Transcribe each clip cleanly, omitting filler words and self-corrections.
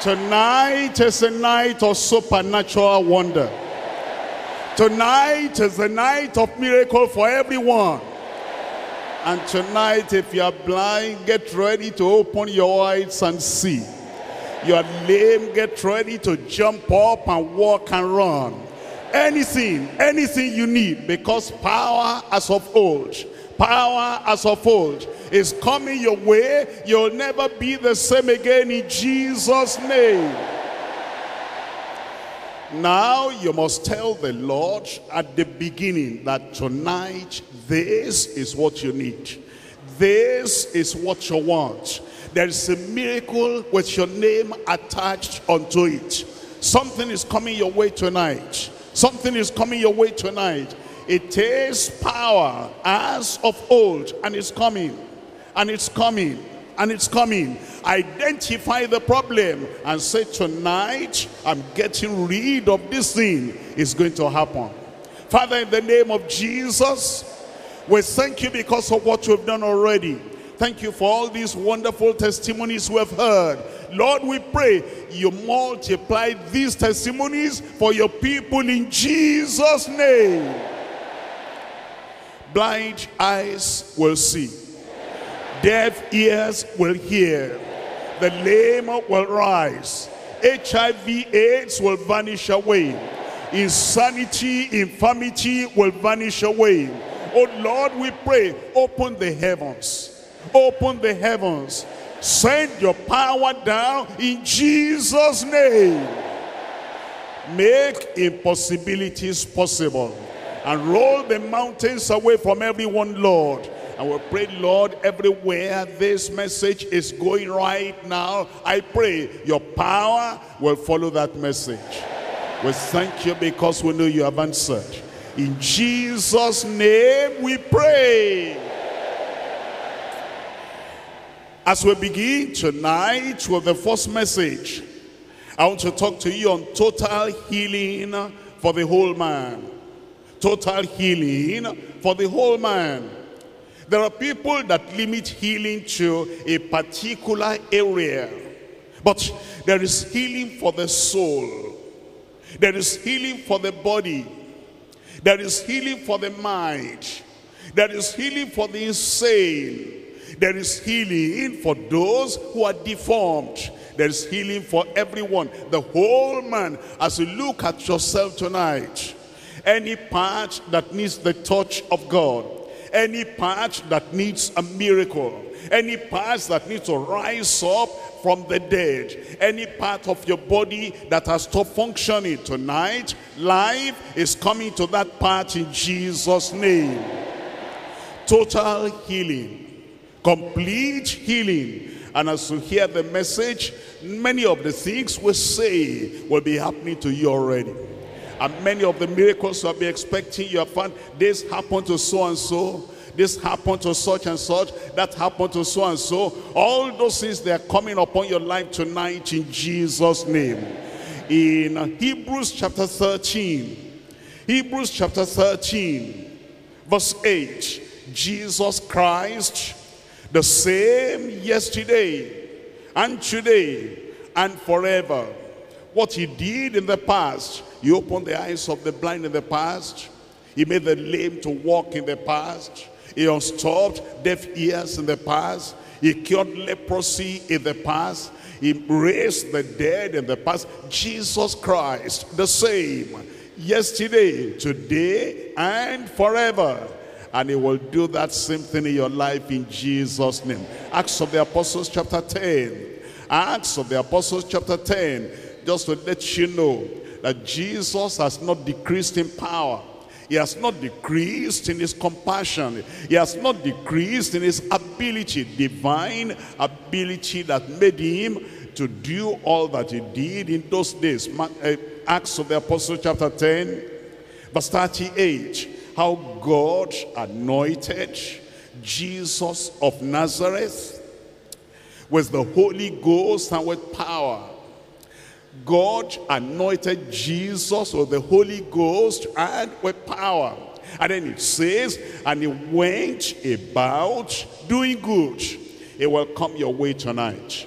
Tonight is a night of supernatural wonder. Tonight is the night of miracle for everyone. And tonight, if you are blind, get ready to open your eyes and see. You are lame, get ready to jump up and walk and run. Anything you need, because power as of old, power as of old is coming your way. You'll never be the same again in Jesus' name. Now you must tell the Lord at the beginning that tonight this is what you need. This is what you want. There is a miracle with your name attached unto it. Something is coming your way tonight. Something is coming your way tonight. It takes power as of old, and it's coming, and it's coming, and it's coming. Identify the problem and say, tonight I'm getting rid of this thing. It's going to happen. Father, in the name of Jesus, we thank you because of what you've done already. Thank you for all these wonderful testimonies we have heard. Lord, we pray you multiply these testimonies for your people in Jesus' name. Blind eyes will see. Deaf ears will hear. The lame will rise. HIV/AIDS will vanish away. Insanity, infirmity will vanish away. Oh Lord, we pray, open the heavens. Open the heavens. Send your power down in Jesus' name. Make impossibilities possible. And roll the mountains away from everyone, Lord. And we pray, Lord, everywhere this message is going right now, I pray your power will follow that message. We thank you because we know you have answered. In Jesus' name we pray. As we begin tonight with the first message, I want to talk to you on total healing for the whole man. Total healing for the whole man. There are people that limit healing to a particular area. But there is healing for the soul. There is healing for the body. There is healing for the mind. There is healing for the insane. There is healing for those who are deformed. There is healing for everyone. The whole man. As you look at yourself tonight, any part that needs the touch of God, any part that needs a miracle, any part that needs to rise up from the dead, any part of your body that has stopped functioning tonight, life is coming to that part in Jesus' name. Total healing, complete healing. And as you hear the message, many of the things we say will be happening to you already. And many of the miracles you'll be expecting, you have found this happened to so-and-so, this happened to such and such, that happened to so-and-so. All those things, they are coming upon your life tonight in Jesus' name. In Hebrews chapter 13, Hebrews chapter 13, verse 8, Jesus Christ, the same yesterday and today and forever. What he did in the past, he opened the eyes of the blind in the past. He made the lame to walk in the past. He unstopped deaf ears in the past. He cured leprosy in the past. He raised the dead in the past. Jesus Christ, the same, yesterday, today, and forever. And he will do that same thing in your life in Jesus' name. Acts of the Apostles chapter 10. Acts of the Apostles chapter 10. Just to let you know that Jesus has not decreased in power. He has not decreased in his compassion. He has not decreased in his ability, divine ability that made him to do all that he did in those days. Acts of the Apostles chapter 10, verse 38. How God anointed Jesus of Nazareth with the Holy Ghost and with power. God anointed Jesus with the Holy Ghost and with power. And then it says, and he went about doing good. It will come your way tonight.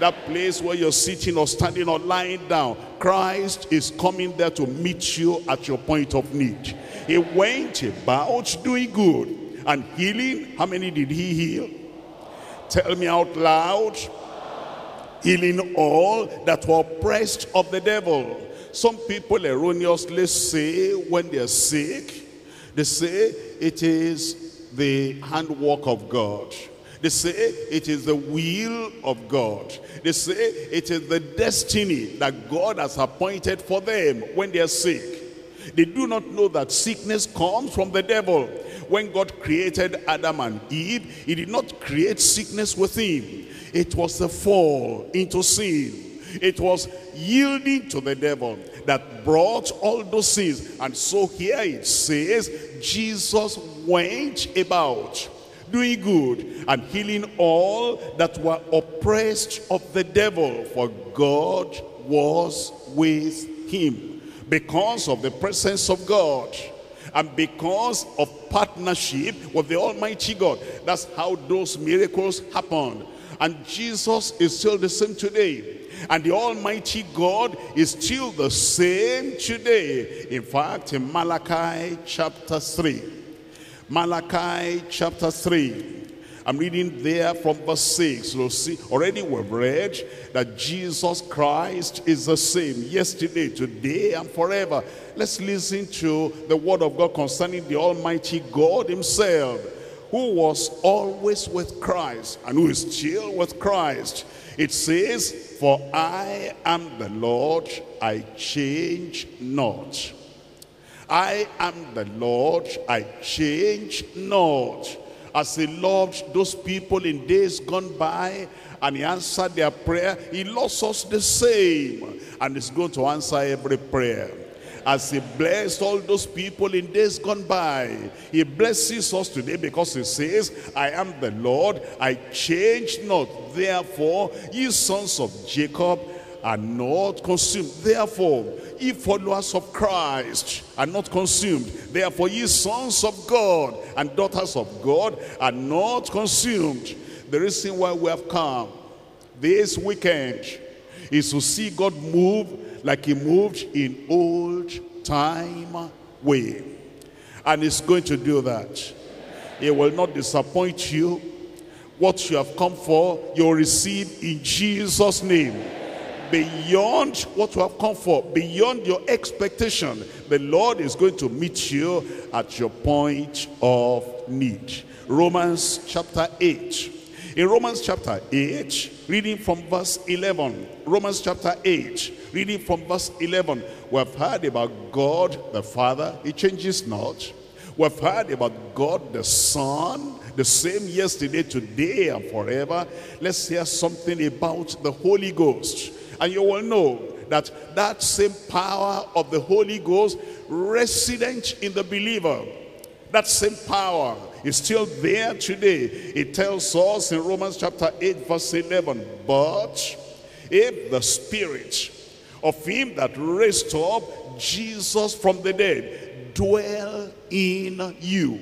that place where you're sitting or standing or lying down, Christ is coming there to meet you at your point of need. He went about doing good and healing. How many did he heal? Tell me out loud. Healing all that were oppressed of the devil. Some people erroneously say when they're sick, they say it is the handwork of God. They say it is the will of God. They say it is the destiny that God has appointed for them when they are sick. They do not know that sickness comes from the devil. When God created Adam and Eve, he did not create sickness with him. It was the fall into sin. It was yielding to the devil that brought all those sins. And so here it says, Jesus went about doing good and healing all that were oppressed of the devil, for God was with him. Because of the presence of God and because of partnership with the Almighty God, that's how those miracles happened. And Jesus is still the same today. And the Almighty God is still the same today. In fact, in Malachi chapter 3. Malachi chapter 3. I'm reading there from verse 6. You'll see, already we've read that Jesus Christ is the same yesterday, today, and forever. Let's listen to the word of God concerning the Almighty God himself, who was always with Christ and who is still with Christ. It says, for I am the Lord, I change not. I am the Lord, I change not. As he loved those people in days gone by and he answered their prayer, he loves us the same and is going to answer every prayer. As he blessed all those people in days gone by, he blesses us today because he says, I am the Lord, I change not. Therefore, ye sons of Jacob are not consumed. Therefore, ye followers of Christ are not consumed. Therefore, ye sons of God and daughters of God are not consumed. The reason why we have come this weekend is to see God move like he moved in old time way. And he's going to do that. He will not disappoint you. What you have come for, you'll receive in Jesus' name. Beyond what you have come for, beyond your expectation, the Lord is going to meet you at your point of need. Romans chapter 8. In Romans chapter 8, reading from verse 11. Romans chapter 8, reading from verse 11. We have heard about God the Father, he changes not. We have heard about God the Son, the same yesterday, today, and forever. Let's hear something about the Holy Ghost. And you will know that that same power of the Holy Ghost resident in the believer. That same power is still there today. It tells us in Romans chapter 8 verse 11, but if the Spirit of him that raised up Jesus from the dead dwell in you.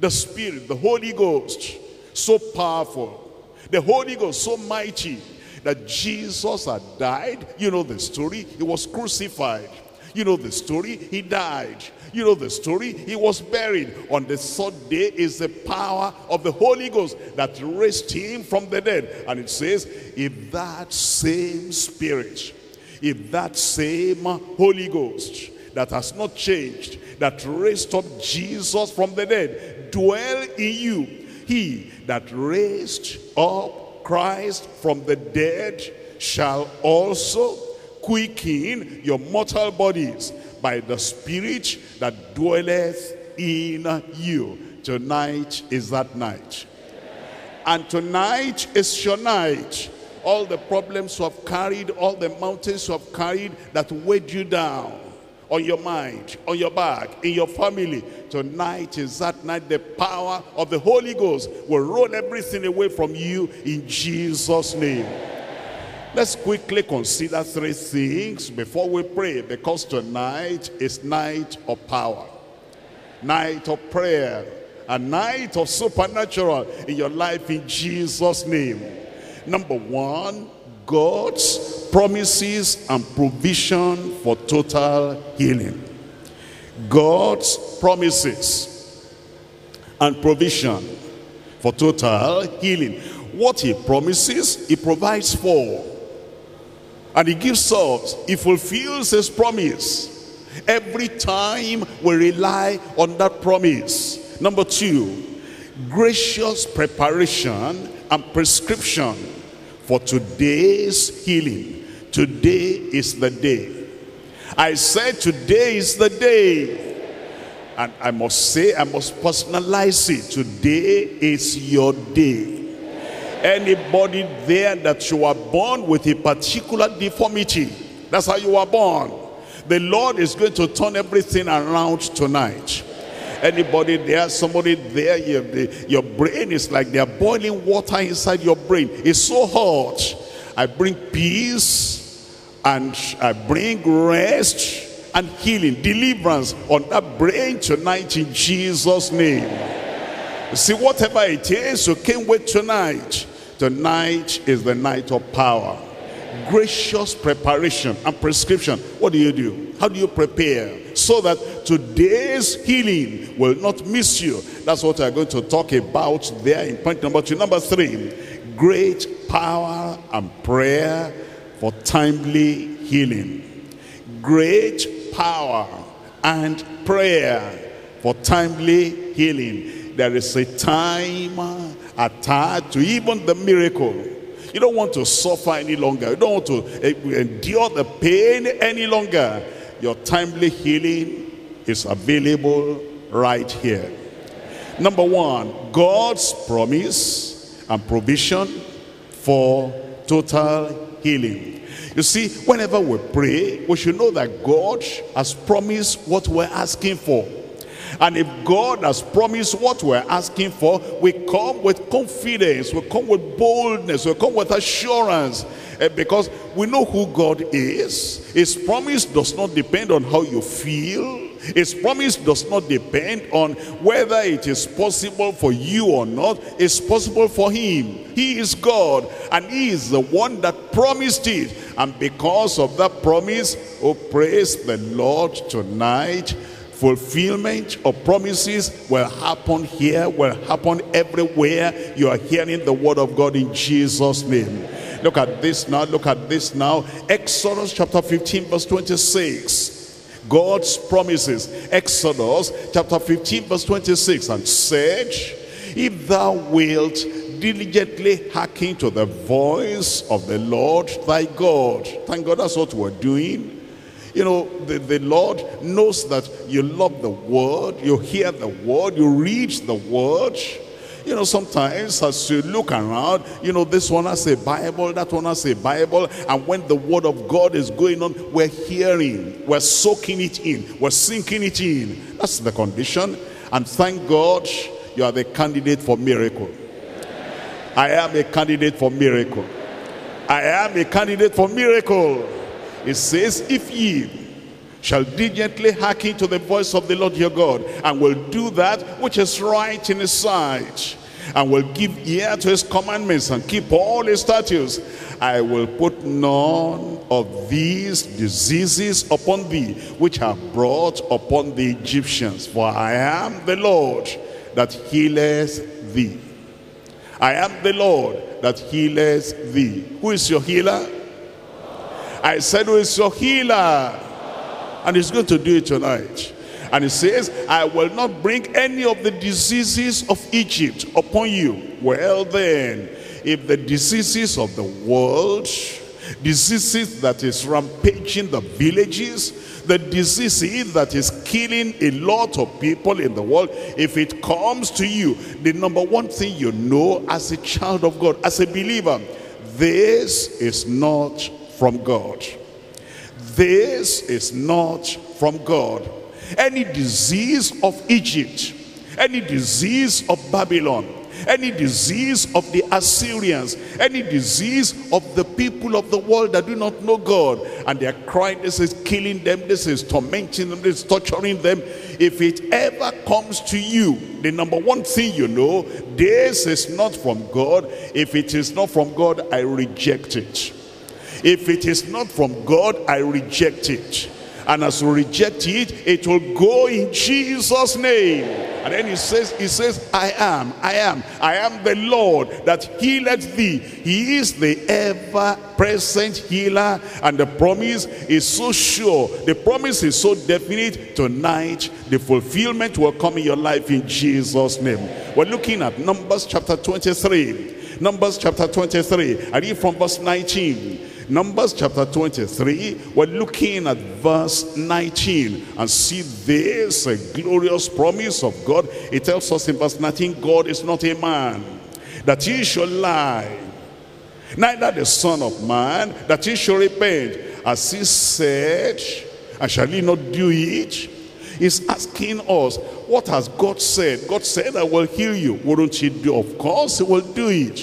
The Spirit, the Holy Ghost, so powerful, the Holy Ghost so mighty, that Jesus had died. You know the story, he was crucified. You know the story, he died. You know the story, he was buried. On the third day is the power of the Holy Ghost that raised him from the dead. And it says, if that same Spirit, if that same Holy Ghost that has not changed, that raised up Jesus from the dead, dwell in you, he that raised up Christ from the dead shall also quicken your mortal bodies by the Spirit that dwelleth in you. Tonight is that night. And tonight is your night. All the problems you have carried, all the mountains you have carried that weighed you down, on your mind, on your back, in your family, tonight is that night. The power of the Holy Ghost will roll everything away from you in Jesus' name. Let's quickly consider three things before we pray, because tonight is night of power, night of prayer, a night of supernatural in your life in Jesus' name. Number one, God's promises and provision for total healing. God's promises and provision for total healing. What he promises, he provides for. And he gives us, he fulfills his promise. Every time we rely on that promise. Number two, gracious preparation and prescription for today's healing. Today is the day. I said today is the day. And I must say, I must personalize it. Today is your day. Anybody there that you are born with a particular deformity, that's how you are born. The Lord is going to turn everything around tonight. Anybody there, somebody there, your brain is like they are boiling water inside your brain. It's so hot. I bring peace and I bring rest and healing, deliverance on that brain tonight in Jesus' name. See, whatever it is, you can't wait tonight. Tonight is the night of power. Gracious preparation and prescription. What do you do? How do you prepare so that today's healing will not miss you? That's what we're going to talk about there in point number two. Number three, great power and prayer for timely healing. Great power and prayer for timely healing. There is a time attached to even the miracle. You don't want to suffer any longer. You don't want to endure the pain any longer. Your timely healing is available right here. Number one, God's promise and provision for total healing. You see, whenever we pray, we should know that God has promised what we're asking for. And if God has promised what we're asking for, we come with confidence, we come with boldness, we come with assurance. Because we know who God is. His promise does not depend on how you feel. His promise does not depend on whether it is possible for you or not. It's possible for him. He is God, and he is the one that promised it. And because of that promise, oh, praise the Lord tonight. Fulfillment of promises will happen here, will happen everywhere. You are hearing the word of God in Jesus' name. Look at this now, look at this now. Exodus chapter 15 verse 26. God's promises. Exodus chapter 15 verse 26. And said, if thou wilt diligently hearken to the voice of the Lord thy God. Thank God that's what we're doing. You know, the Lord knows that you love the word, you hear the word, you read the word. You know, sometimes as you look around, you know, this one has a Bible, that one has a Bible. And when the word of God is going on, we're hearing, we're soaking it in, we're sinking it in. That's the condition. And thank God, you are the candidate for miracle. I am a candidate for miracle. I am a candidate for miracle. It says, if ye shall diligently hearken to the voice of the Lord your God, and will do that which is right in his sight, and will give ear to his commandments, and keep all his statutes, I will put none of these diseases upon thee, which are brought upon the Egyptians. For I am the Lord that healeth thee. I am the Lord that healeth thee. Who is your healer? I said, who is your healer? And he's going to do it tonight. And he says, I will not bring any of the diseases of Egypt upon you. Well then, if the diseases of the world, diseases that is rampaging the villages, the disease that is killing a lot of people in the world, if it comes to you, the number one thing you know as a child of God, as a believer, this is not from God. This is not from God. Any disease of Egypt, any disease of Babylon, any disease of the Assyrians, any disease of the people of the world that do not know God, and they are crying, this is killing them, this is tormenting them, this is torturing them. If it ever comes to you, the number one thing you know, this is not from God. If it is not from God, I reject it. If it is not from God, I reject it. And as we reject it, it will go in Jesus' name. And then he says, I am the Lord that healeth thee. He is the ever-present healer, and the promise is so sure, the promise is so definite. Tonight, the fulfillment will come in your life in Jesus' name. We're looking at Numbers chapter 23. Numbers chapter 23. I read from verse 19. Numbers chapter 23, we're looking at verse 19, and see this glorious promise of God. It tells us in verse 19, God is not a man that he shall lie, neither the son of man that he shall repent. As he said, and shall he not do it? He's asking us, what has God said? God said, I will heal you. Wouldn't he do? Of course he will do it.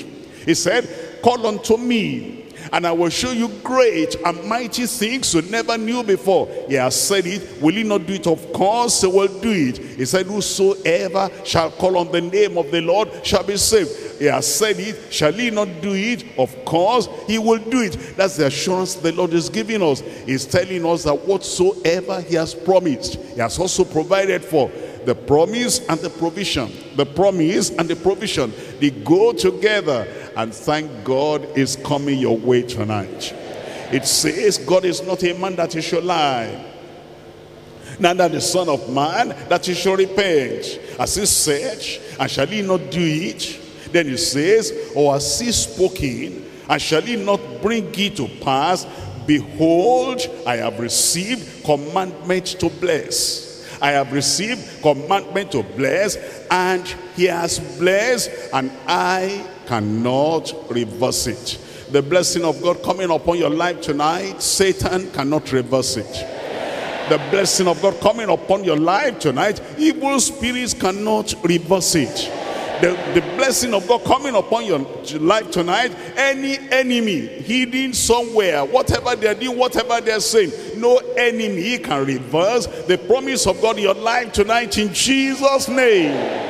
He said, call unto me, and I will show you great and mighty things you never knew before. He has said it. Will he not do it? Of course he will do it. He said, whosoever shall call on the name of the Lord shall be saved. He has said it. Shall he not do it? Of course he will do it. That's the assurance the Lord is giving us. He's telling us that whatsoever he has promised, he has also provided for. The promise and the provision, the promise and the provision, they go together. And thank God is coming your way tonight. It says, God is not a man that he shall lie, neither the son of man that he shall repent. As he said, and shall he not do it? Then he says, or as he spoken, and shall he not bring it to pass? Behold, I have received commandment to bless. I have received commandment to bless, and he has blessed, and I cannot reverse it. The blessing of God coming upon your life tonight, Satan cannot reverse it. The blessing of God coming upon your life tonight, evil spirits cannot reverse it. The blessing of God coming upon your life tonight, any enemy hidden somewhere, whatever they're doing, whatever they're saying, no enemy can reverse the promise of God in your life tonight in Jesus' name.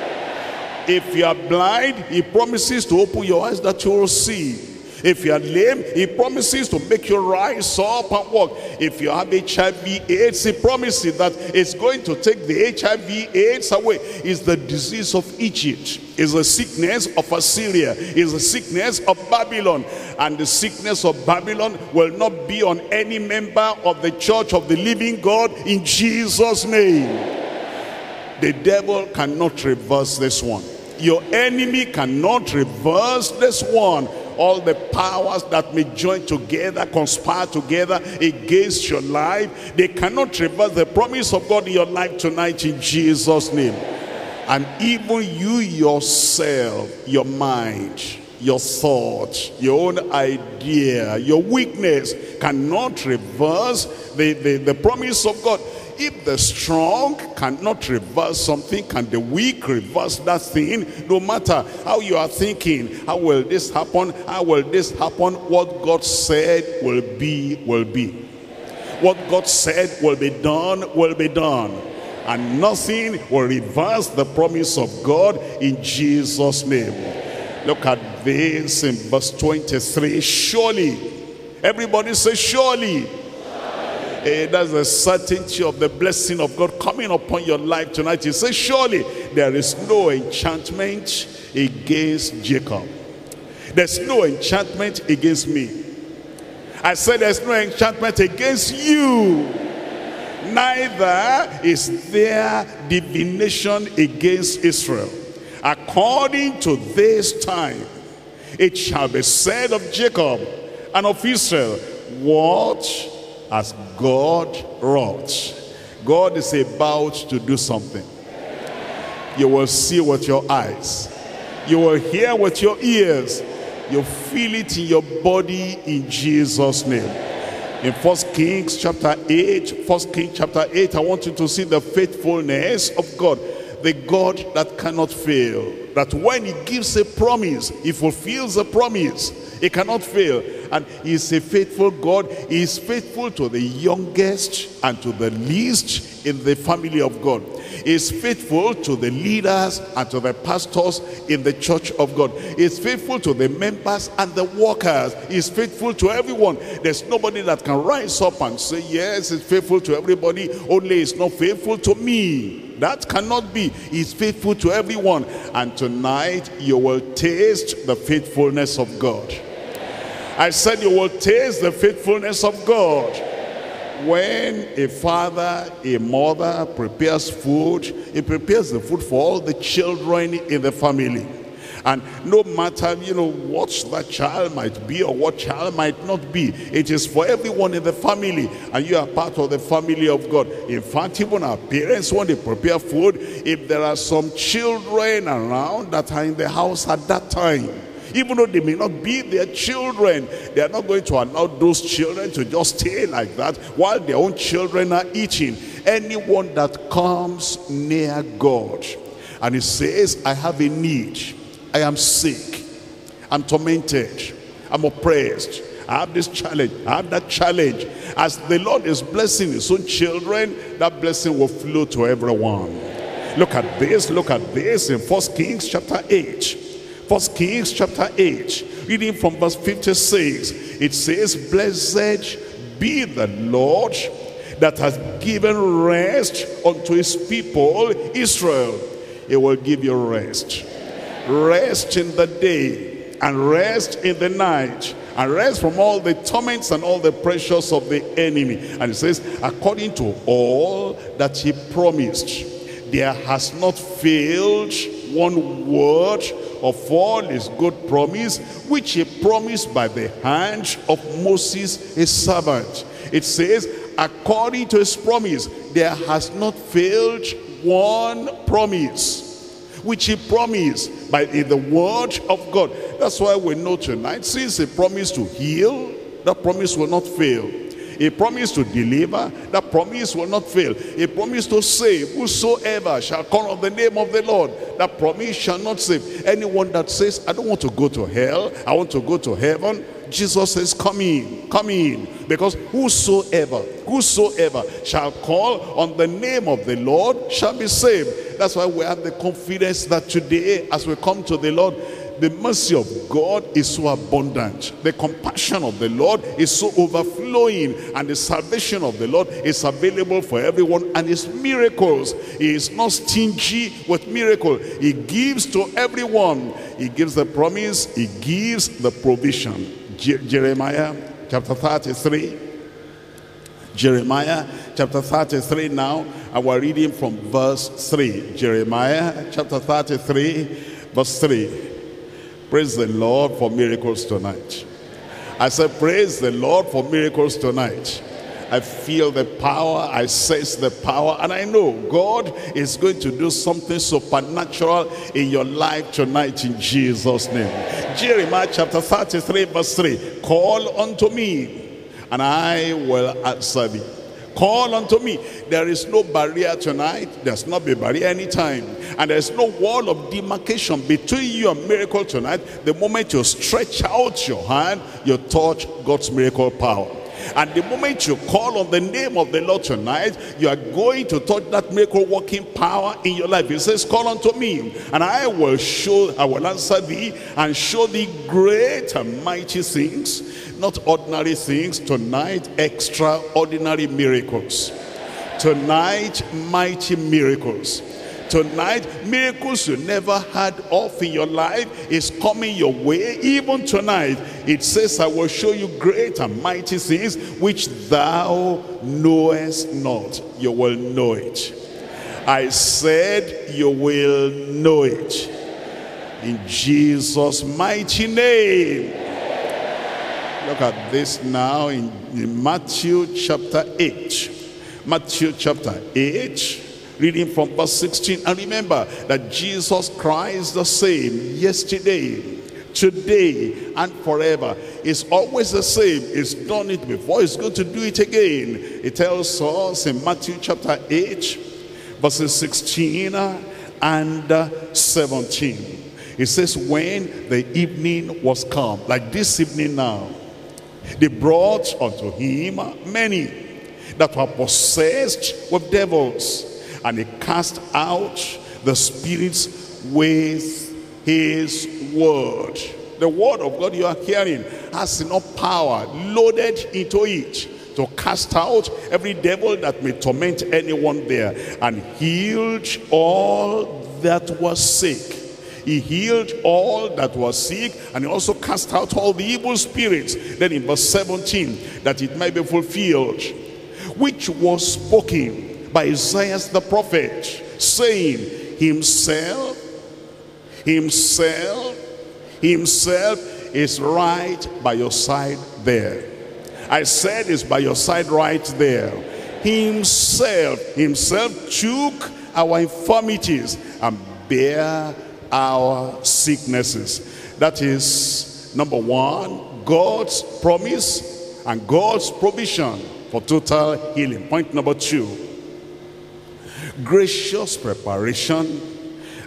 If you are blind, he promises to open your eyes that you will see. If you are lame, he promises to make you rise up and walk. If you have HIV/AIDS, he promises that it's going to take the HIV/AIDS away. It's the disease of Egypt. It's the sickness of Assyria. It's the sickness of Babylon. And the sickness of Babylon will not be on any member of the church of the living God in Jesus' name. The devil cannot reverse this one. Your enemy cannot reverse this one. All the powers that may join together, conspire together against your life, they cannot reverse the promise of God in your life tonight in Jesus' name. And even you yourself, your mind, your thought, your own idea, your weakness cannot reverse the promise of God. If the strong cannot reverse something, can the weak reverse that thing? No matter how you are thinking, how will this happen? How will this happen? What God said will be, will be. What God said will be done, will be done. And nothing will reverse the promise of God in Jesus' name. Look at this in verse 23. Surely, everybody say surely. That's the certainty of the blessing of God coming upon your life tonight. He says, surely there is no enchantment against Jacob. There's no enchantment against me. I said there's no enchantment against you. Neither is there divination against Israel. According to this time, it shall be said of Jacob and of Israel, what as God wrought. God is about to do something. You will see with your eyes. You will hear with your ears. You feel it in your body in Jesus' name. In 1 Kings chapter 8, 1 Kings chapter 8, I want you to see the faithfulness of God. The God that cannot fail. That when he gives a promise, he fulfills the promise. It cannot fail. And he's a faithful God. He is faithful to the youngest and to the least in the family of God. He is faithful to the leaders and to the pastors in the church of God. He is faithful to the members and the workers. He is faithful to everyone. There's nobody that can rise up and say, yes, he's faithful to everybody, only he's not faithful to me. That cannot be. He's faithful to everyone. And tonight you will taste the faithfulness of God. I said you will taste the faithfulness of God. When a father, a mother prepares food, he prepares the food for all the children in the family. And no matter, you know, what that child might be or what child might not be, it is for everyone in the family, and you are part of the family of God. In fact, even our parents, when they prepare food, if there are some children around that are in the house at that time, even though they may not be their children, they are not going to allow those children to just stay like that while their own children are eating. Anyone that comes near God and he says, I have a need, I am sick, I'm tormented, I'm oppressed, I have this challenge, I have that challenge. As the Lord is blessing his own children, that blessing will flow to everyone. Look at this in 1 Kings chapter 8. 1 Kings chapter 8, reading from verse 56, it says, Blessed be the Lord that has given rest unto his people Israel. He will give you rest. Rest in the day and rest in the night, and rest from all the torments and all the pressures of the enemy. And it says, according to all that he promised, there has not failed one word of all his good promise, which he promised by the hand of Moses his servant. It says, according to his promise, there has not failed one promise, which he promised by the word of God. That's why we know tonight, since he promised to heal, that promise will not fail. He promised to deliver, that promise will not fail. He promised to save, whosoever shall call on the name of the Lord, that promise shall not save. Anyone that says, I don't want to go to hell, I want to go to heaven, Jesus says, come in, come in. Because whosoever shall call on the name of the Lord shall be saved. That's why we have the confidence that today, as we come to the Lord, the mercy of God is so abundant. The compassion of the Lord is so overflowing. And the salvation of the Lord is available for everyone. And his miracles, he is not stingy with miracles. He gives to everyone. He gives the promise. He gives the provision. Jeremiah chapter 33. Jeremiah chapter 33 now. And we're reading from verse 3. Jeremiah chapter 33, verse 3. Praise the Lord for miracles tonight. I said, praise the Lord for miracles tonight. I feel the power, I sense the power, and I know God is going to do something supernatural in your life tonight in Jesus' name. Jeremiah chapter 33, verse 3. Call unto me, and I will answer thee. Call unto me. There is no barrier tonight. There's not a barrier anytime. And there's no wall of demarcation between you and miracle tonight. The moment you stretch out your hand, you touch God's miracle power. And the moment you call on the name of the Lord tonight, you are going to touch that miracle working power in your life. He says, call unto me, and I will answer thee, and show thee great and mighty things, not ordinary things. Tonight, extraordinary miracles. Tonight, mighty miracles. Tonight, miracles you never had of in your life is coming your way. Even tonight, it says, I will show you great and mighty things which thou knowest not. You will know it. I said, you will know it. In Jesus' mighty name. Look at this now in Matthew chapter 8. Matthew chapter 8. Reading from verse 16, and remember that Jesus Christ the same yesterday, today, and forever. It's always the same. It's done it before, it's going to do it again. It tells us in Matthew chapter 8, verses 16 and 17. It says, when the evening was come, like this evening now, they brought unto him many that were possessed with devils, and he cast out the spirits with his word. The word of God you are hearing has enough power loaded into it to cast out every devil that may torment anyone there, and healed all that was sick. He healed all that was sick, and he also cast out all the evil spirits. Then in verse 17, that it might be fulfilled, which was spoken by Isaiah the prophet, saying, himself is right by your side there. I said it's by your side right there. Himself took our infirmities and bare our sicknesses. That is number one, God's promise and God's provision for total healing. Point number two, gracious preparation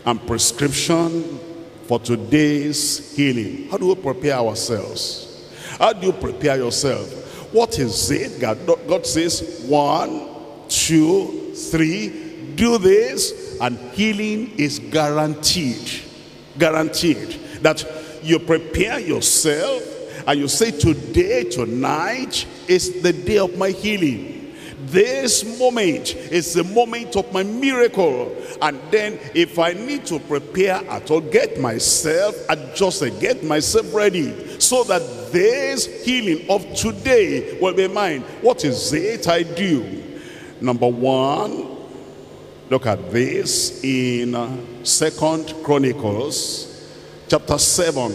and prescription for today's healing. How do we prepare ourselves? How do you prepare yourself? What is it? God says 1, 2, 3, do this and healing is guaranteed. Guaranteed. That you prepare yourself and you say, today, tonight is the day of my healing. This moment is the moment of my miracle. And then if I need to prepare at all, get myself adjusted, get myself ready, so that this healing of today will be mine. What is it I do? Number one, look at this in 2 Chronicles chapter 7.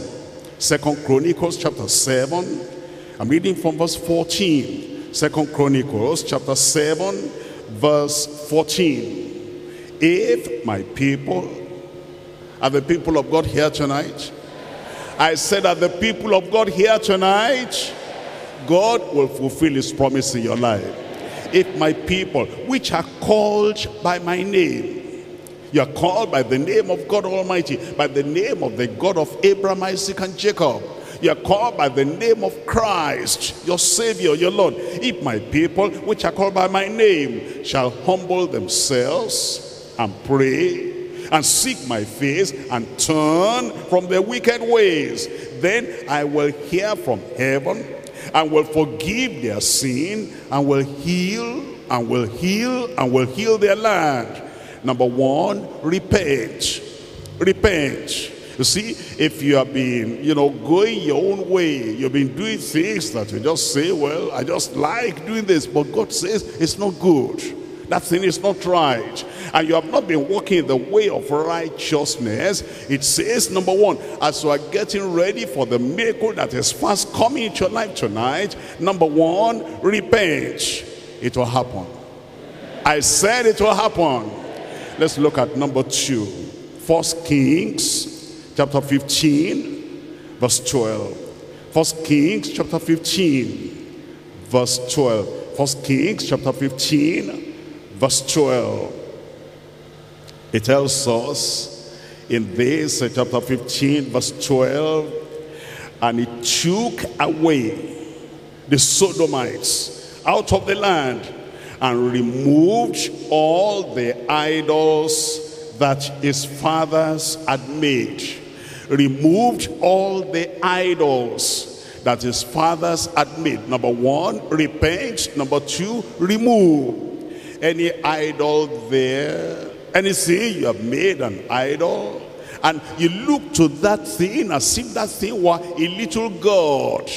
2 Chronicles chapter 7, I'm reading from verse 14. 2 Chronicles chapter 7 verse 14. If my people are the people of God here tonight, I said that the people of God here tonight, God will fulfill his promise in your life. If my people which are called by my name, you are called by the name of God Almighty, by the name of the God of Abraham, Isaac, and Jacob. You are called by the name of Christ, your Savior, your Lord. If my people, which are called by my name, shall humble themselves and pray and seek my face and turn from their wicked ways, then I will hear from heaven and will forgive their sin and will heal and will heal and will heal their land. Number one, repent. Repent. You see, if you have been, going your own way, you've been doing things that you just say, well, I just like doing this, but God says it's not good. That thing is not right. And you have not been walking in the way of righteousness. It says, number one, as you are getting ready for the miracle that is fast coming into your life tonight, number one, repent. It will happen. I said it will happen. Let's look at number two. 1 Kings chapter 15 verse 12. 1 Kings chapter 15 verse 12. 1 Kings chapter 15 verse 12. It tells us in this chapter 15 verse 12, and it took away the Sodomites out of the land and removed all the idols that his fathers had made. Removed all the idols that his fathers had made. Number one, repent. Number two, remove any idol there. Anything you have made an idol, and you look to that thing as if that thing were a little god.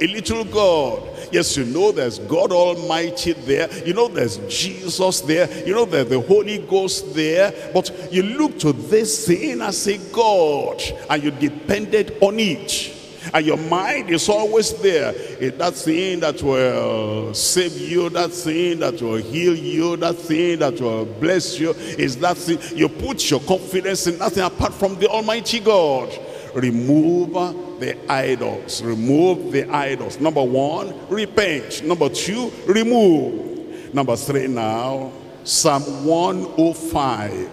A little god. Yes, you know there's God Almighty there. You know there's Jesus there. You know there's the Holy Ghost there. But you look to this thing as a God, and you depended on it. And your mind is always there. It's that thing that will save you, that thing that will heal you, that thing that will bless you. It's that thing. You put your confidence in nothing apart from the Almighty God. Remove the idols. Remove the idols. Number one, repent. Number two, remove. Number three now, Psalm 105.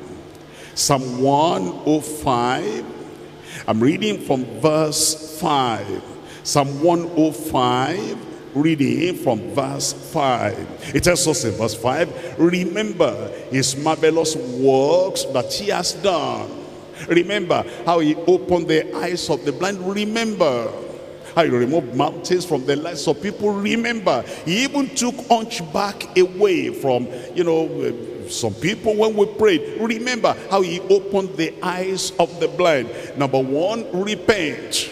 Psalm 105 I'm reading from verse 5. Psalm 105, reading from verse 5. It tells us in verse 5, remember his marvelous works that he has done. Remember how he opened the eyes of the blind. Remember how he removed mountains from the lives of people. Remember he even took hunchback away from, you know, some people when we prayed. Remember how he opened the eyes of the blind. Number one, repent.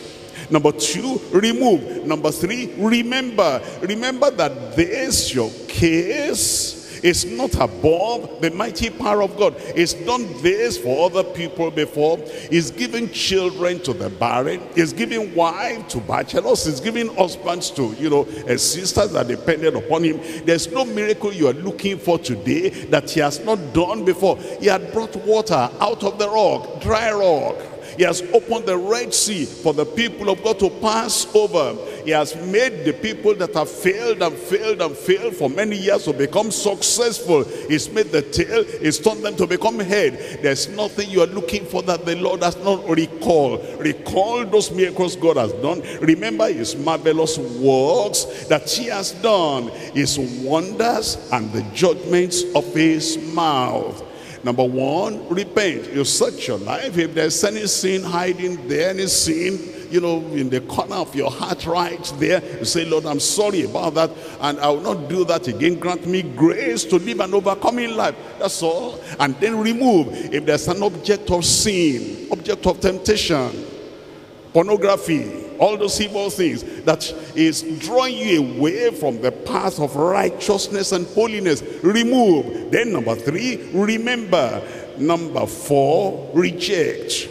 Number two, remove. Number three, remember. Remember that this, your case, is not above the mighty power of God. It's done this for other people before. It's giving children to the barren. It's giving wife to bachelors. It's giving husbands to, you know, sisters that depended upon him. There's no miracle you are looking for today that he has not done before. He had brought water out of the rock, dry rock. He has opened the Red Sea for the people of God to pass over. He has made the people that have failed and failed and failed for many years to become successful. He's made the tail, he's turned them to become head. There's nothing you are looking for that the Lord does not recall. Recall those miracles God has done. Remember his marvelous works that he has done, his wonders and the judgments of his mouth. Number one, repent. You search your life. If there's any sin hiding there, any sin, you know, in the corner of your heart right there, you say, Lord, I'm sorry about that, and I will not do that again. Grant me grace to live an overcoming life. That's all. And then remove. If there's an object of sin, object of temptation, pornography, all those evil things that is drawing you away from the path of righteousness and holiness, remove. Then number three, remember. Number four, reject.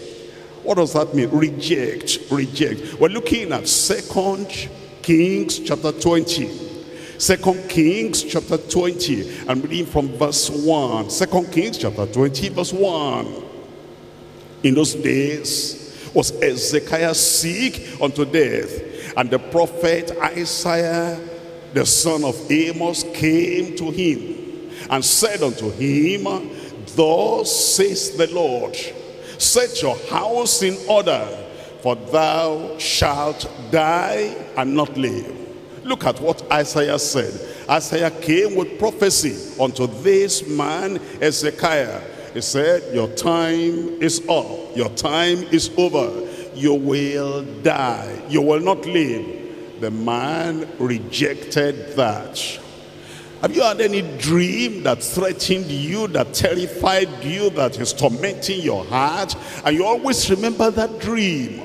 What does that mean? Reject, reject. We're looking at 2 Kings chapter 20. 2 Kings chapter 20. I'm reading from verse 1. 2 Kings chapter 20, verse 1. In those days was Hezekiah sick unto death, and the prophet Isaiah the son of Amos came to him and said unto him, Thus says the Lord, set your house in order, for thou shalt die and not live. Look at what Isaiah said. Isaiah came with prophecy unto this man Hezekiah. He said, your time is up, your time is over, you will die, you will not live. The man rejected that. Have you had any dream that threatened you, that terrified you, that is tormenting your heart, and you always remember that dream?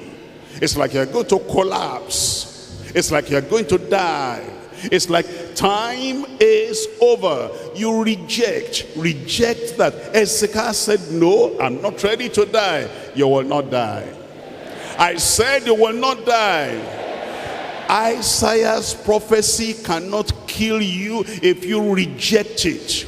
It's like you're going to collapse. It's like you're going to die. It's like time is over. You reject that. Hezekiah said, no, I'm not ready to die. You will not die. I said you will not die. Isaiah's prophecy cannot kill you if you reject it.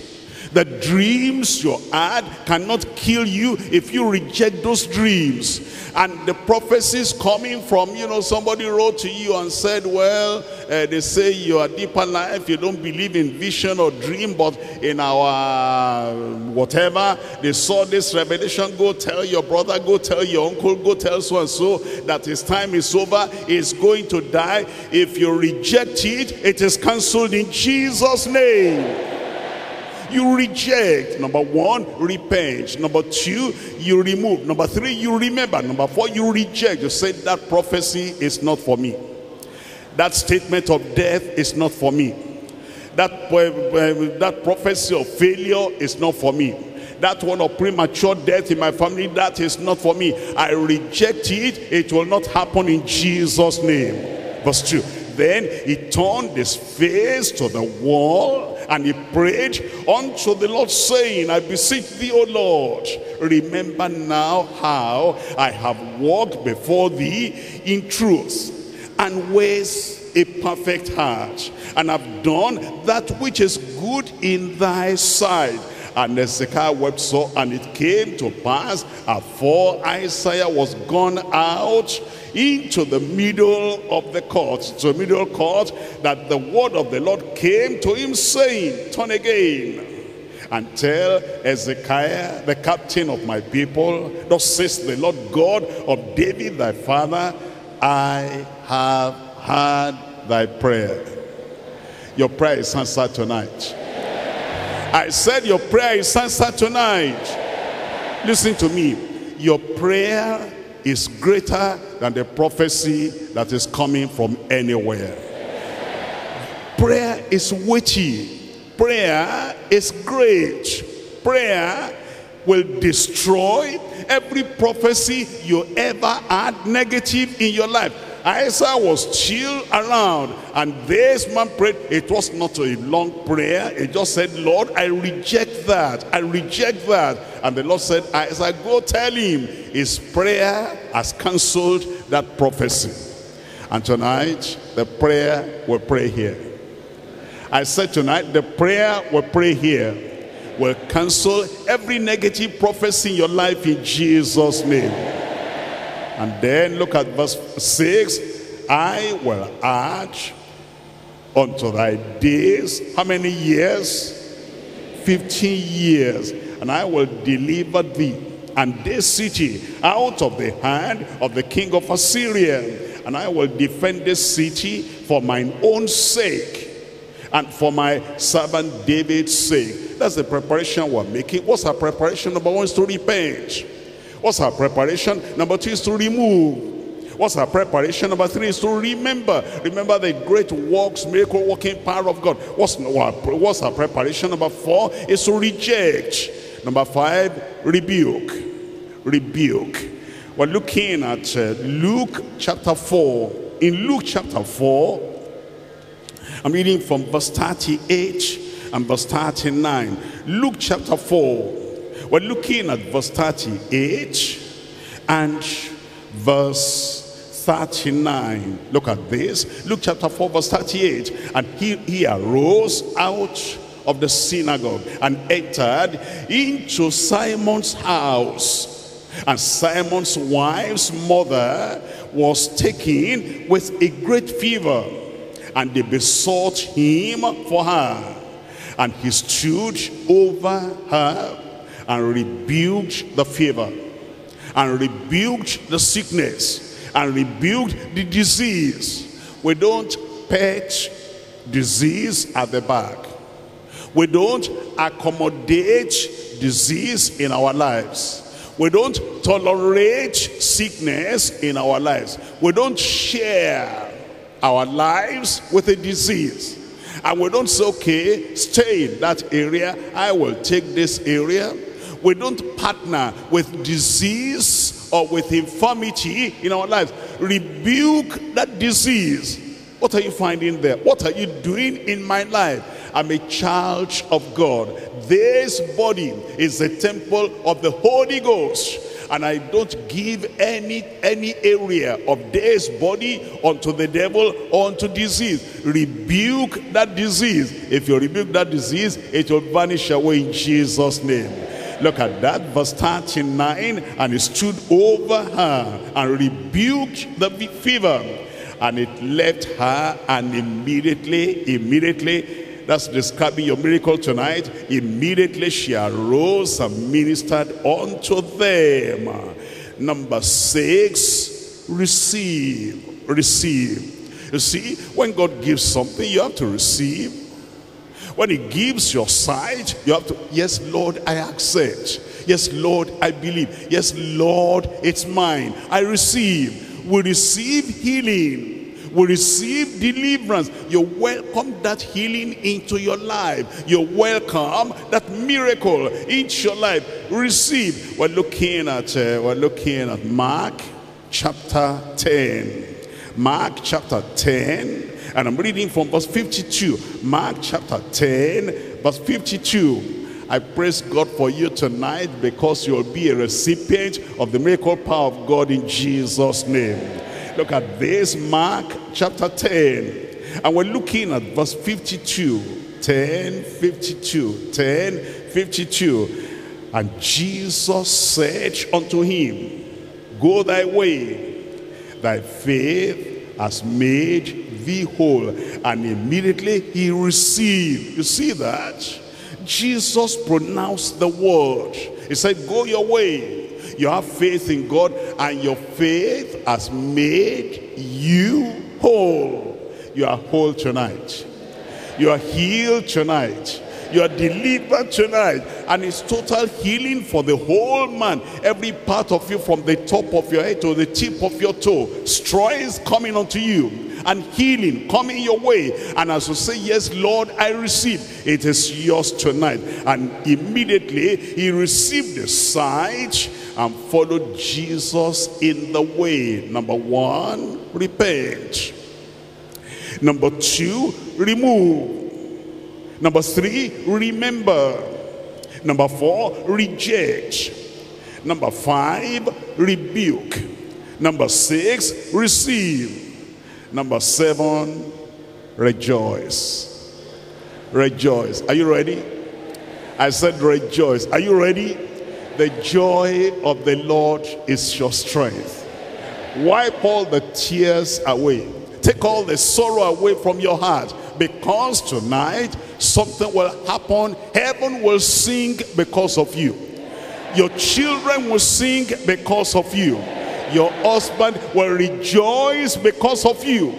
The dreams you had cannot kill you if you reject those dreams. And the prophecies coming from, you know, somebody wrote to you and said, well, they say you are Deeperlife, you don't believe in vision or dream, but in our whatever, they saw this revelation. Go tell your brother, go tell your uncle, go tell so and so that his time is over, he's going to die. If you reject it, it is cancelled in Jesus' name. You reject. Number one, repent. Number two, you remove. Number three, you remember. Number four, you reject. You say, that prophecy is not for me. That statement of death is not for me. That prophecy of failure is not for me. That one of premature death in my family, that is not for me. I reject it. It will not happen in Jesus' name. Verse 2. Then he turned his face to the wall and he prayed unto the Lord, saying, I beseech thee, O Lord, remember now how I have walked before thee in truth and with a perfect heart, and have done that which is good in thy sight. And Hezekiah wept sore, and it came to pass, afore Isaiah was gone out into the middle of the court, to the middle court, that the word of the Lord came to him, saying, turn again and tell Hezekiah, the captain of my people, thus says the Lord God of David thy father, I have heard thy prayer. Your prayer is answered tonight. I said your prayer is answered tonight. Listen to me. Your prayer is greater than the prophecy that is coming from anywhere. Prayer is weighty. Prayer is great. Prayer will destroy every prophecy you ever had negative in your life. Isaiah was still around, and this man prayed. It was not a long prayer. He just said, Lord, I reject that. I reject that. And the Lord said, Isaiah, go tell him his prayer has canceled that prophecy. And tonight, the prayer we'll pray here. I said tonight, the prayer we'll pray here will cancel every negative prophecy in your life in Jesus' name. And then look at verse 6. I will add unto thy days, how many years? 15 years. And I will deliver thee and this city out of the hand of the king of Assyria. And I will defend this city for mine own sake and for my servant David's sake. That's the preparation we're making. What's our preparation? Number one is to repent. What's our preparation? Number two is to remove. What's our preparation? Number three is to remember. Remember the great works, miracle working power of God. What's our preparation? Number four is to reject. Number five, rebuke. Rebuke. We're looking at Luke chapter 4. In Luke chapter 4, I'm reading from verse 38 and verse 39. Luke chapter 4, we're looking at verse 38 and verse 39. Look at this. Luke chapter 4, verse 38. And he arose out of the synagogue and entered into Simon's house. And Simon's wife's mother was taken with a great fever, and they besought him for her. And he stood over her and rebuked the fever, and rebuked the sickness, and rebuked the disease. We don't pet disease at the back. We don't accommodate disease in our lives. We don't tolerate sickness in our lives. We don't share our lives with a disease. And we don't say, okay, stay in that area. I will take this area. We don't partner with disease or with infirmity in our lives. Rebuke that disease. What are you finding there? What are you doing in my life? I'm a child of God. This body is the temple of the Holy Ghost. And I don't give any area of this body unto the devil or unto disease. Rebuke that disease. If you rebuke that disease, it will vanish away in Jesus' name. Look at that, verse 39. And he stood over her and rebuked the fever. And it left her, and immediately, that's describing your miracle tonight. Immediately she arose and ministered unto them. Number six, receive. Receive. You see, when God gives something, you have to receive. When he gives your sight, you have to, yes, Lord, I accept. Yes, Lord, I believe. Yes, Lord, it's mine. I receive. We receive healing. We receive deliverance. You welcome that healing into your life. You welcome that miracle into your life. Receive. We're looking at Mark chapter 10. Mark chapter 10, and I'm reading from verse 52. Mark chapter 10, verse 52. I praise God for you tonight because you'll be a recipient of the miracle power of God in Jesus' name. Look at this, Mark chapter 10. And we're looking at verse 52. 10:52. And Jesus said unto him, Go thy way, thy faith has made thee whole. And immediately he received. You see that? Jesus pronounced the word. He said, go your way. You have faith in God, and your faith has made you whole. You are whole tonight. You are healed tonight. You are delivered tonight. And it's total healing for the whole man. Every part of you, from the top of your head to the tip of your toe. Strength coming unto you. And healing coming your way. And as you say, yes, Lord, I receive. It is yours tonight. And immediately he received the sight and followed Jesus in the way. Number one, repent. Number two, remove. Number three, remember. Number four, reject. Number five, rebuke. Number six, receive. Number seven, rejoice. Rejoice. Are you ready? I said rejoice. Are you ready? The joy of the Lord is your strength. Wipe all the tears away. Take all the sorrow away from your heart. Because tonight, something will happen. Heaven will sing because of you. Your children will sing because of you. Your husband will rejoice because of you.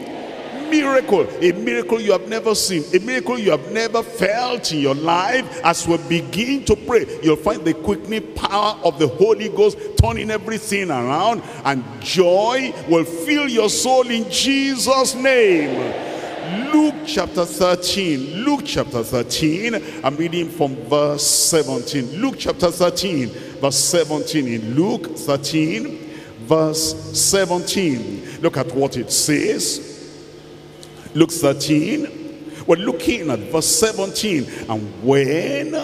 Miracle, a miracle you have never seen, a miracle you have never felt in your life. As we begin to pray, you'll find the quickening power of the Holy Ghost turning everything around, and joy will fill your soul in Jesus' name. Luke chapter 13, Luke chapter 13, I'm reading from verse 17. Luke chapter 13, verse 17, in Luke 13, verse 17. Look at what it says. Luke 13. We're looking at verse 17. And when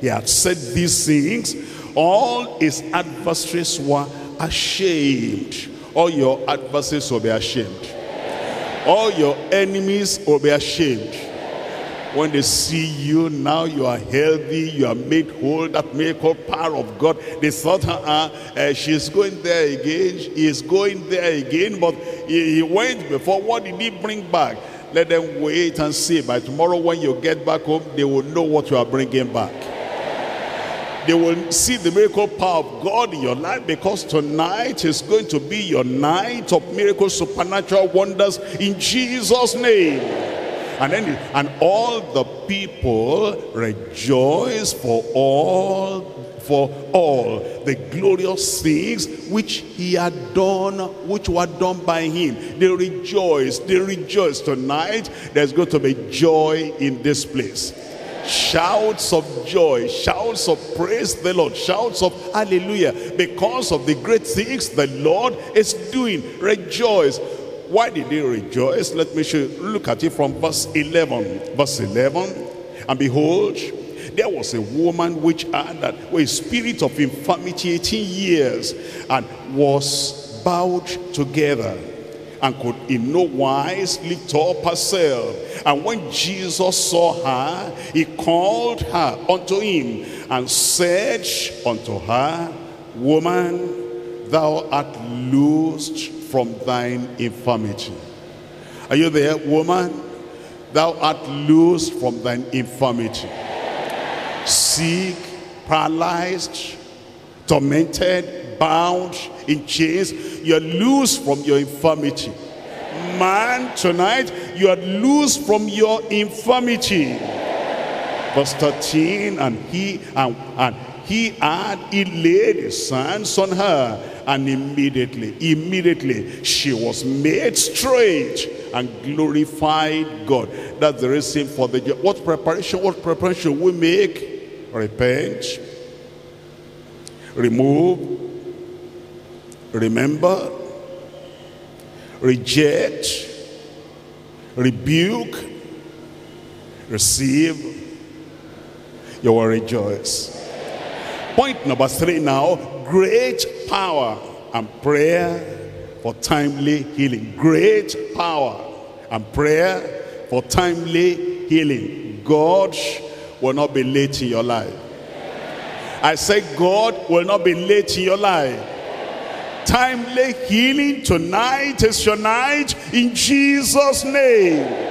he had said these things, all his adversaries were ashamed. All your adversaries will be ashamed. All your enemies will be ashamed. When they see you now, you are healthy, you are made whole, that miracle power of God, they thought, she's going there again, he's going there again, but he went before. What did he bring back? Let them wait and see. By tomorrow when you get back home, they will know what you are bringing back. They will see the miracle power of God in your life, because tonight is going to be your night of miracles, supernatural wonders in Jesus' name. And then, and all the people rejoice for all the glorious things which he had done, which were done by him. They rejoice, they rejoice. Tonight there's going to be joy in this place. Shouts of joy, shouts of praise the Lord, shouts of hallelujah, because of the great things the Lord is doing. Rejoice. Why did they rejoice? Let me show you. Look at it from verse 11. Verse 11. And behold, there was a woman which had a spirit of infirmity 18 years, and was bowed together, and could in no wise lift up herself. And when Jesus saw her, he called her unto him, and said unto her, Woman, thou art loosed from thine infirmity. Are you there, woman? Thou art loosed from thine infirmity. Sick, paralyzed, tormented, bound in chains, you are loosed from your infirmity. Man, tonight you are loosed from your infirmity. Verse 13, and he had, he laid his hands on her, and immediately she was made straight and glorified God. That's the reason for the joy. What preparation we make? Repent, remove, remember, reject, rebuke, receive. You will rejoice. Point number three now. Great power and prayer for timely healing. Great power and prayer for timely healing. God will not be late in your life. I say God will not be late in your life. Timely healing tonight is your night in Jesus' name.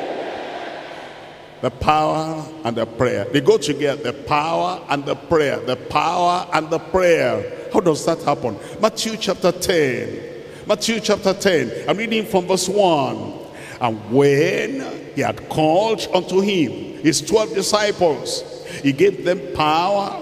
The power and the prayer. They go together. The power and the prayer. The power and the prayer. How does that happen? Matthew chapter 10. Matthew chapter 10. I'm reading from verse 1. And when he had called unto him his 12 disciples, he gave them power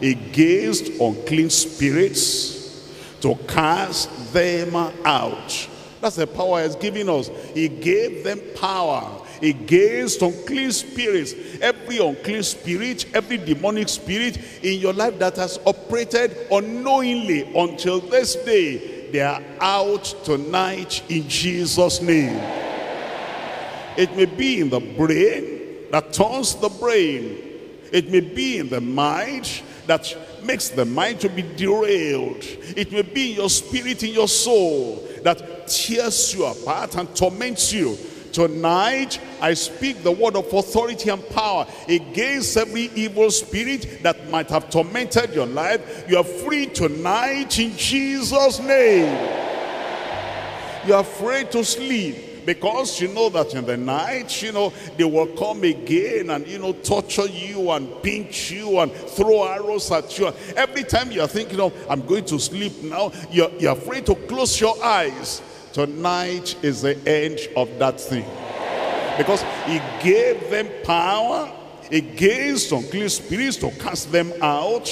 against unclean spirits to cast them out. That's the power he's giving us. He gave them power against unclean spirits. Every unclean spirit, every demonic spirit in your life that has operated unknowingly until this day, they are out tonight in Jesus' name. It may be in the brain that turns the brain. It may be in the mind that makes the mind to be derailed. It may be in your spirit, in your soul, that tears you apart and torments you. Tonight, I speak the word of authority and power against every evil spirit that might have tormented your life. You are free tonight in Jesus' name. You are afraid to sleep, because you know that in the night, you know, they will come again and, you know, torture you and pinch you and throw arrows at you. Every time you're thinking of, I'm going to sleep now, you're afraid to close your eyes. Tonight is the end of that thing. Because he gave them power against unclean spirits to cast them out,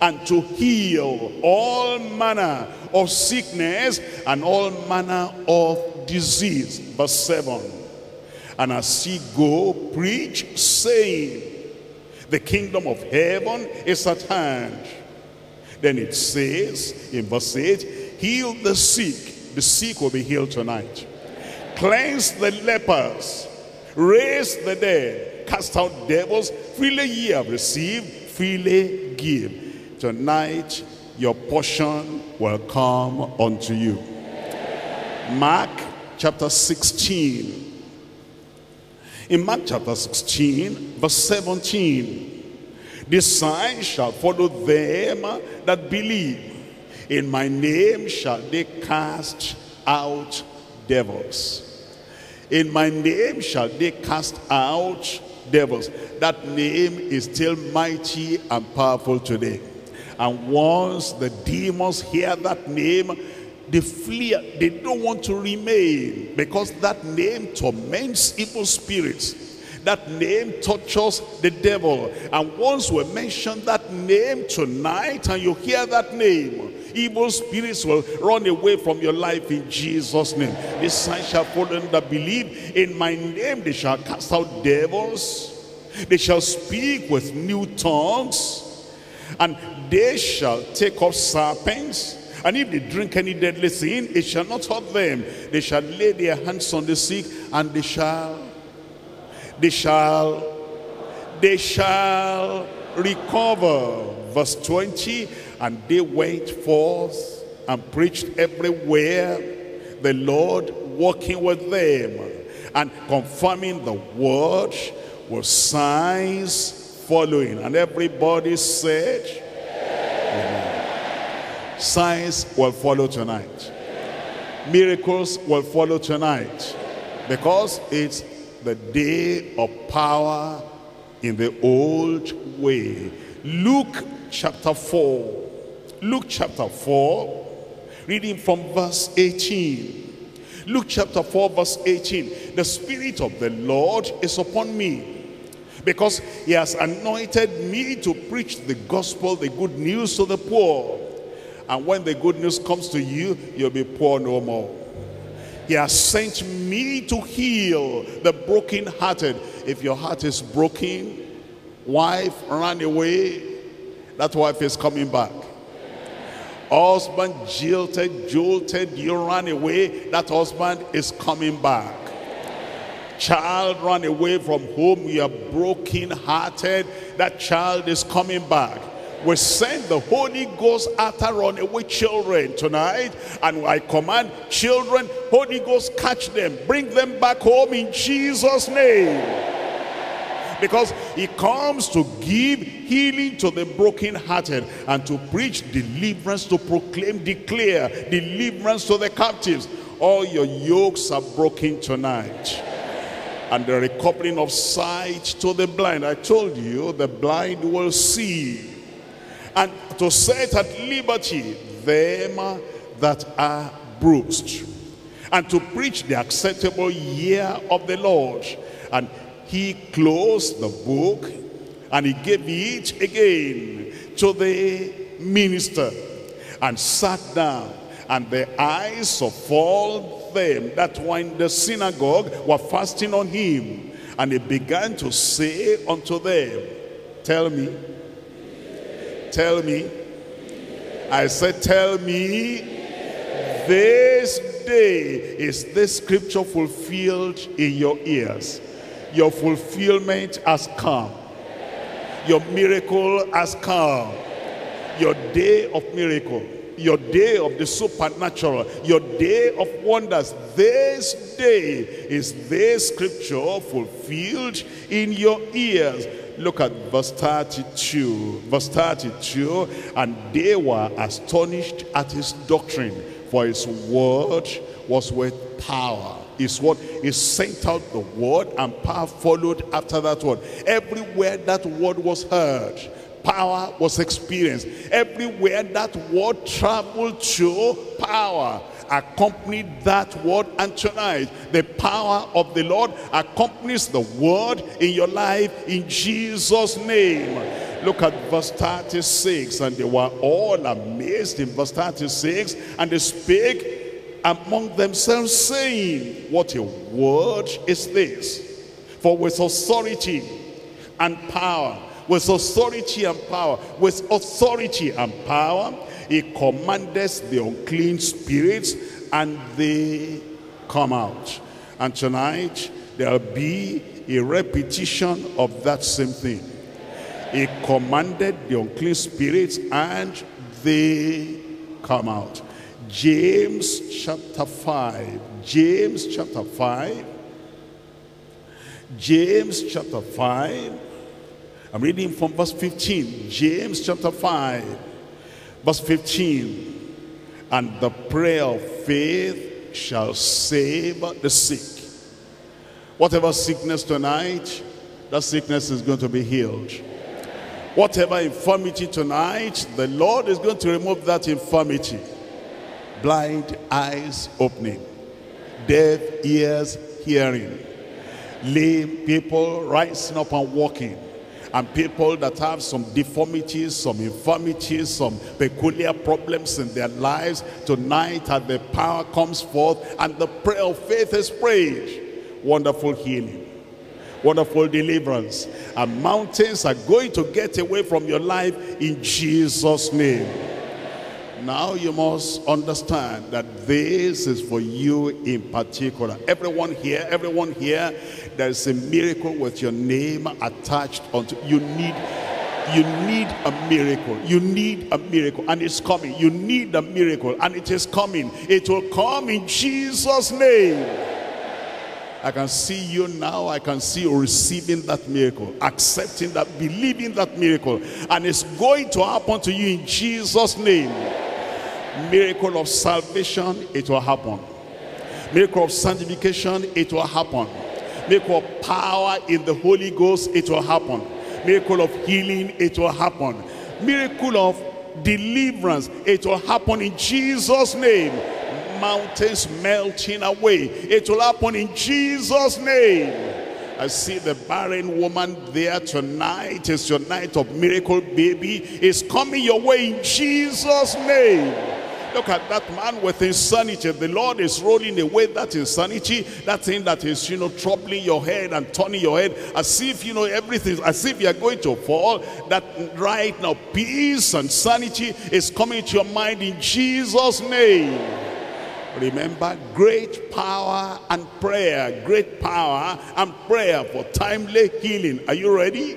and to heal all manner of sickness and all manner of disease. Verse 7. And as ye go, preach, saying, the kingdom of heaven is at hand. Then it says in verse 8, heal the sick. The sick will be healed tonight. Cleanse the lepers. Raise the dead. Cast out devils. Freely ye have received, freely give. Tonight, your portion will come unto you. Mark chapter 16. In Mark chapter 16, verse 17. This sign shall follow them that believe. In my name shall they cast out devils. In my name shall they cast out devils. That name is still mighty and powerful today. And once the demons hear that name, they flee. They don't want to remain, because that name torments evil spirits. That name tortures the devil. And once we mention that name tonight and you hear that name, evil spirits will run away from your life in Jesus' name. This sign shall follow them that believe. In my name they shall cast out devils. They shall speak with new tongues. And they shall take up serpents, and if they drink any deadly thing, it shall not hurt them. They shall lay their hands on the sick, and they shall recover. Verse 20, and they went forth and preached everywhere, the Lord walking with them, and confirming the word with signs following. And everybody said, amen. Signs will follow tonight. Amen. Miracles will follow tonight. Amen. Because it's the day of power in the old way. Luke chapter 4. Luke chapter 4, reading from verse 18. Luke chapter 4, verse 18. The Spirit of the Lord is upon me, because he has anointed me to preach the gospel, the good news to the poor. And when the good news comes to you, you'll be poor no more. He has sent me to heal the brokenhearted. If your heart is broken, wife ran away, that wife is coming back. Husband jilted, jolted, you ran away, that husband is coming back. Child run away from home, you are broken-hearted, that child is coming back. We send the Holy Ghost after runaway children tonight, and I command children, Holy Ghost, catch them, bring them back home in Jesus' name. Because he comes to give healing to the brokenhearted, and to preach deliverance, to proclaim, declare deliverance to the captives. All your yokes are broken tonight. and the recoupling of sight to the blind. I told you, the blind will see, and to set at liberty them that are bruised, and to preach the acceptable year of the Lord. And he closed the book, and he gave it again to the minister, and sat down. And the eyes of all them that were in the synagogue were fasting on him. And he began to say unto them, tell me, tell me. I said, tell me, this day is this scripture fulfilled in your ears. Your fulfillment has come. Your miracle has come. Your day of miracle, your day of the supernatural, your day of wonders, this day is this scripture fulfilled in your ears. Look at verse 32. Verse 32, and they were astonished at his doctrine, for his word was with power. His word, he sent out the word, and power followed after that word. Everywhere that word was heard, power was experienced. Everywhere that word traveled to, power accompanied that word. And tonight, the power of the Lord accompanies the word in your life, in Jesus' name. Look at verse 36. And they were all amazed in verse 36. And they spake among themselves, saying, what a word is this? For with authority and power, with authority and power, with authority and power, he commandeth the unclean spirits, and they come out. And tonight, there will be a repetition of that same thing. He commanded the unclean spirits, and they come out. James chapter 5. James chapter 5. James chapter 5. I'm reading from verse 15. James chapter 5, verse 15. And the prayer of faith shall save the sick. Whatever sickness tonight, that sickness is going to be healed. Whatever infirmity tonight, the Lord is going to remove that infirmity. Blind eyes opening, deaf ears hearing, lame people rising up and walking, and people that have some deformities, some infirmities, some peculiar problems in their lives. Tonight, as the power comes forth and the prayer of faith is prayed, wonderful healing, wonderful deliverance, and mountains are going to get away from your life in Jesus' name. Now you must understand that this is for you in particular. Everyone here, there is a miracle with your name attached onto you. You need a miracle. You need a miracle, and it's coming. You need a miracle, and it is coming. It will come in Jesus' name. I can see you now. I can see you receiving that miracle, accepting that, believing that miracle, and it's going to happen to you in Jesus' name. Miracle of salvation, it will happen. Miracle of sanctification, it will happen. Miracle of power in the Holy Ghost, it will happen. Miracle of healing, it will happen. Miracle of deliverance, it will happen in Jesus' name. Mountains melting away, it will happen in Jesus' name. I see the barren woman there tonight. It's your night of miracle, baby. It's coming your way in Jesus' name. Look at that man with insanity. The Lord is rolling away that insanity, that thing that is, you know, troubling your head and turning your head as if, you know, everything, as if you are going to fall. That right now, peace and sanity is coming to your mind in Jesus' name. Remember, great power and prayer. Great power and prayer for timely healing. Are you ready?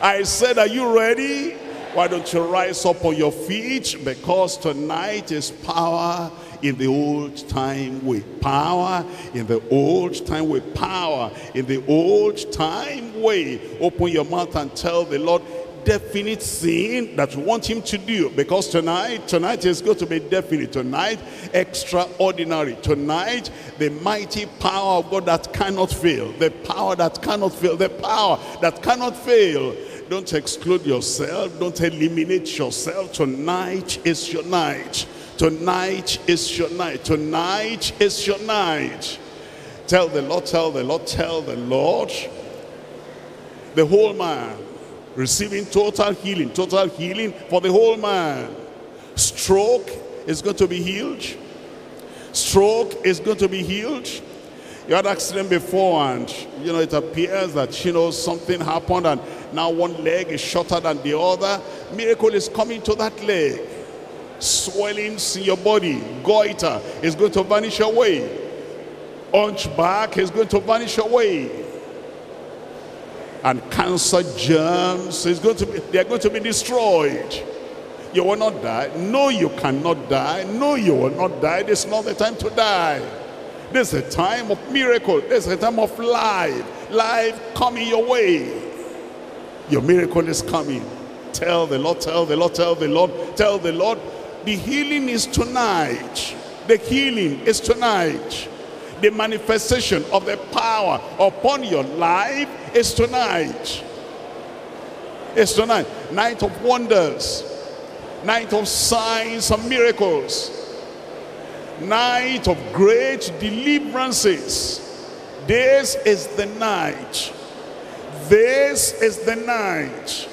I said, are you ready? Why don't you rise up on your feet? Because tonight is power in the old time way. Power in the old time way. Power in the old time way. Open your mouth and tell the Lord, definite thing that we want him to do. Because tonight is going to be definite. Tonight, extraordinary. Tonight, the mighty power of God that cannot fail. The power that cannot fail. The power that cannot fail. Don't exclude yourself. Don't eliminate yourself. Tonight is your night. Tonight is your night. Tonight is your night. Tell the Lord, tell the Lord, tell the Lord. The whole man receiving total healing for the whole man. Stroke is going to be healed. Stroke is going to be healed. You had an accident before and, you know, it appears that, you know, something happened and now one leg is shorter than the other. Miracle is coming to that leg. Swellings in your body, goiter is going to vanish away. Hunchback is going to vanish away. And cancer germs is going to be, they are going to be destroyed. You will not die. No, you cannot die. No, you will not die. This is not the time to die. This is a time of miracle. This is a time of life. Life coming your way. Your miracle is coming. Tell the Lord, tell the Lord, tell the Lord, tell the Lord. The healing is tonight. The healing is tonight. The manifestation of the power upon your life is tonight. It's tonight. Night of wonders. Night of signs and miracles. Night of great deliverances. This is the night. This is the night.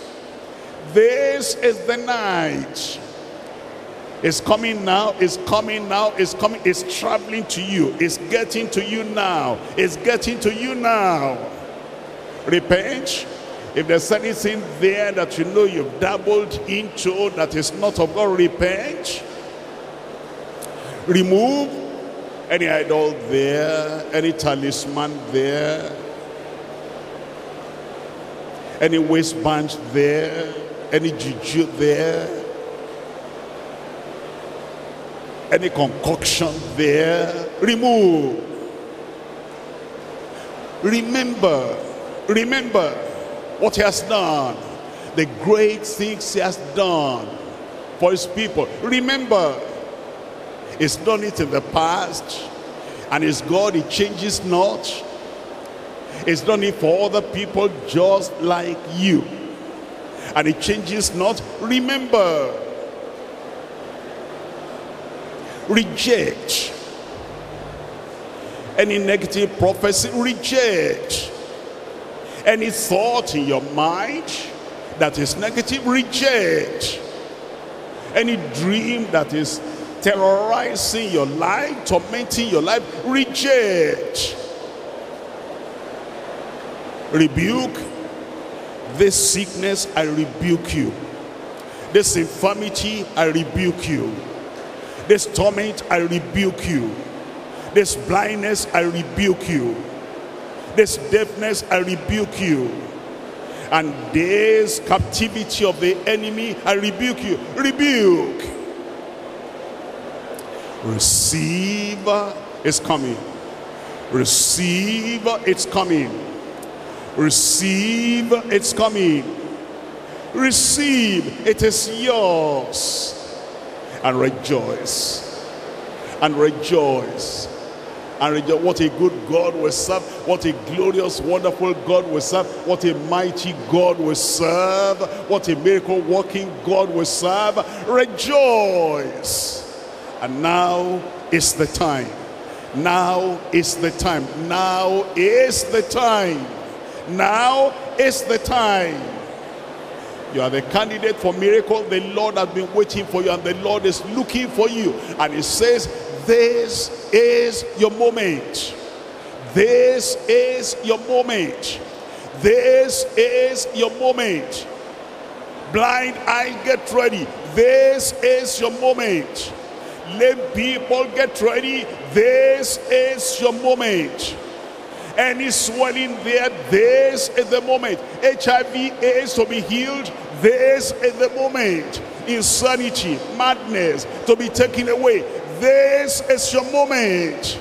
This is the night. It's coming now, it's coming now, it's coming, it's traveling to you, it's getting to you now, it's getting to you now. Repent. If there's anything there that you know you've dabbled into that is not of God, repent. Remove any idol there, any talisman there, any waistband there, any juju there, any concoction there, remove. Remember, remember what he has done, the great things he has done for his people. Remember, he's done it in the past, and his God, he changes not. He's done it for other people just like you, and he changes not. Remember. Reject any negative prophecy. Reject any thought in your mind that is negative. Reject any dream that is terrorizing your life, tormenting your life. Reject. Rebuke this sickness. I rebuke you. This infirmity, I rebuke you. This torment, I rebuke you. This blindness, I rebuke you. This deafness, I rebuke you. And this captivity of the enemy, I rebuke you. Rebuke. Receive, it's coming. Receive, it's coming. Receive, it's coming. Receive, it is yours. And rejoice, and rejoice, and rejoice. What a good God we serve. What a glorious, wonderful God we serve. What a mighty God we serve. What a miracle-working God we serve. Rejoice. And now is the time. Now is the time. Now is the time. Now is the time. You are the candidate for miracle. The Lord has been waiting for you, and the Lord is looking for you. And he says, this is your moment. This is your moment. This is your moment. Blind eye, get ready. This is your moment. Lame people, get ready. This is your moment. Any swelling there, this is the moment. HIV AIDS to be healed, this is the moment. Insanity, madness to be taken away, this is your moment.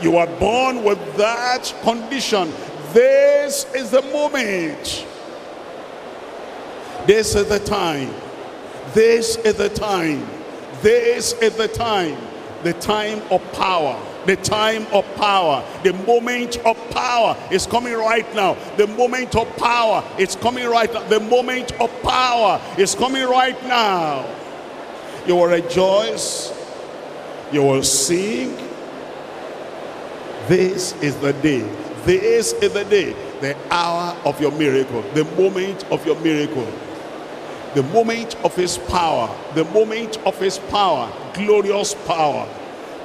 You are born with that condition, this is the moment. This is the time. This is the time. This is the time. The time of power. The time of power. The moment of power is coming right now. The moment of power is coming right now. The moment of power is coming right now. You will rejoice. You will sing. This is the day. This is the day. The hour of your miracle. The moment of your miracle. The moment of his power. The moment of his power. Glorious power.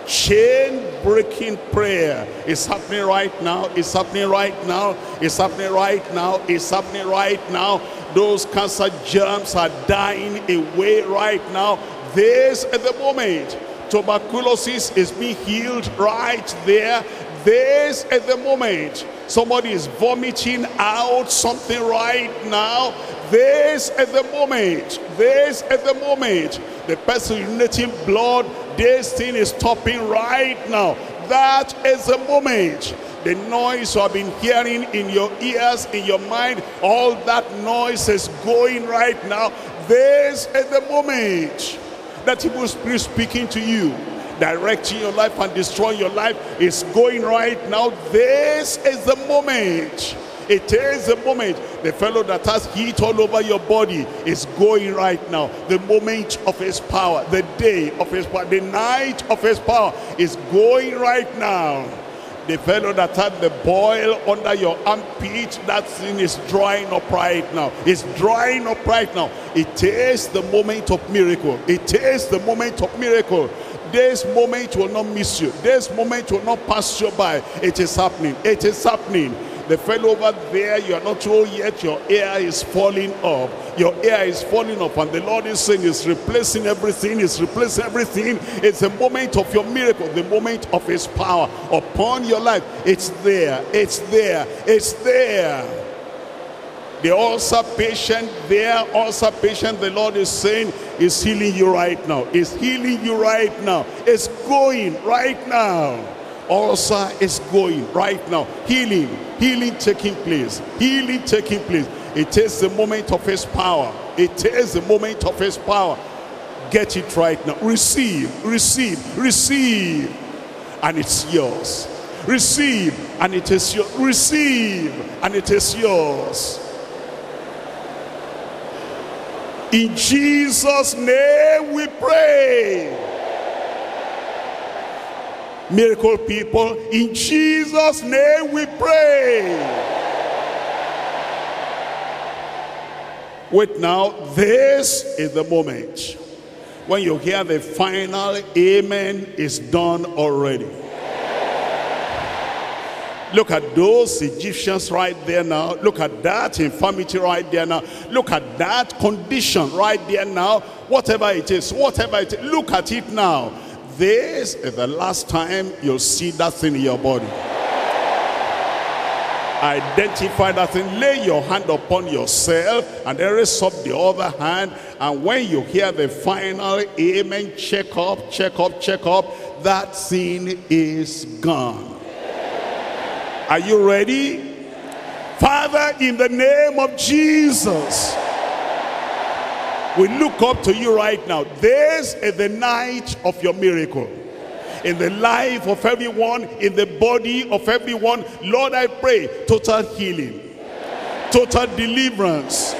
Chain-breaking prayer is happening right now. It's happening right now. It's happening right now. It's happening right now. Those cancer germs are dying away right now. This is the moment. Tuberculosis is being healed right there. This is the moment. Somebody is vomiting out something right now. This is the moment. This is the moment. The person urinating blood, this thing is stopping right now. That is the moment. The noise you have been hearing in your ears, in your mind, all that noise is going right now. This is the moment. That evil spirit speaking to you, directing your life and destroying your life, is going right now. This is the moment. It is the moment. The fellow that has heat all over your body is going right now. The moment of his power, the day of his power, the night of his power is going right now. The fellow that had the boil under your armpit, that thing is drying up right now. It's drying up right now. It is the moment of miracle. It is the moment of miracle. This moment will not miss you. This moment will not pass you by. It is happening. It is happening. The fellow over there, you are not old yet, your hair is falling up. Your hair is falling up, and the Lord is saying, it's replacing everything, it's replacing everything. It's the moment of your miracle, the moment of his power upon your life. It's there, it's there, it's there. The ulcer patient there, ulcer patient, the Lord is saying, is healing you right now. It's healing you right now. It's going right now. Ulcer is going right now. Healing, healing taking place, healing taking place. It is the moment of his power. It is the moment of his power. Get it right now. Receive, receive, receive, and it's yours. Receive, and it is yours. Receive, and it is yours. In Jesus' name we pray. Miracle people, in Jesus' name we pray. Wait now, this is the moment. When you hear the final amen, it's done already. Look at those Egyptians right there now. Look at that infirmity right there now. Look at that condition right there now. Whatever it is, whatever it is, look at it now. This is the last time you'll see that thing in your body. Identify that thing. Lay your hand upon yourself and then raise up the other hand. And when you hear the final amen, check up, check up, check up. That thing is gone. Are you ready? Father, in the name of Jesus, we look up to you right now. This is the night of your miracle. In the life of everyone, in the body of everyone, Lord, I pray total healing, total deliverance,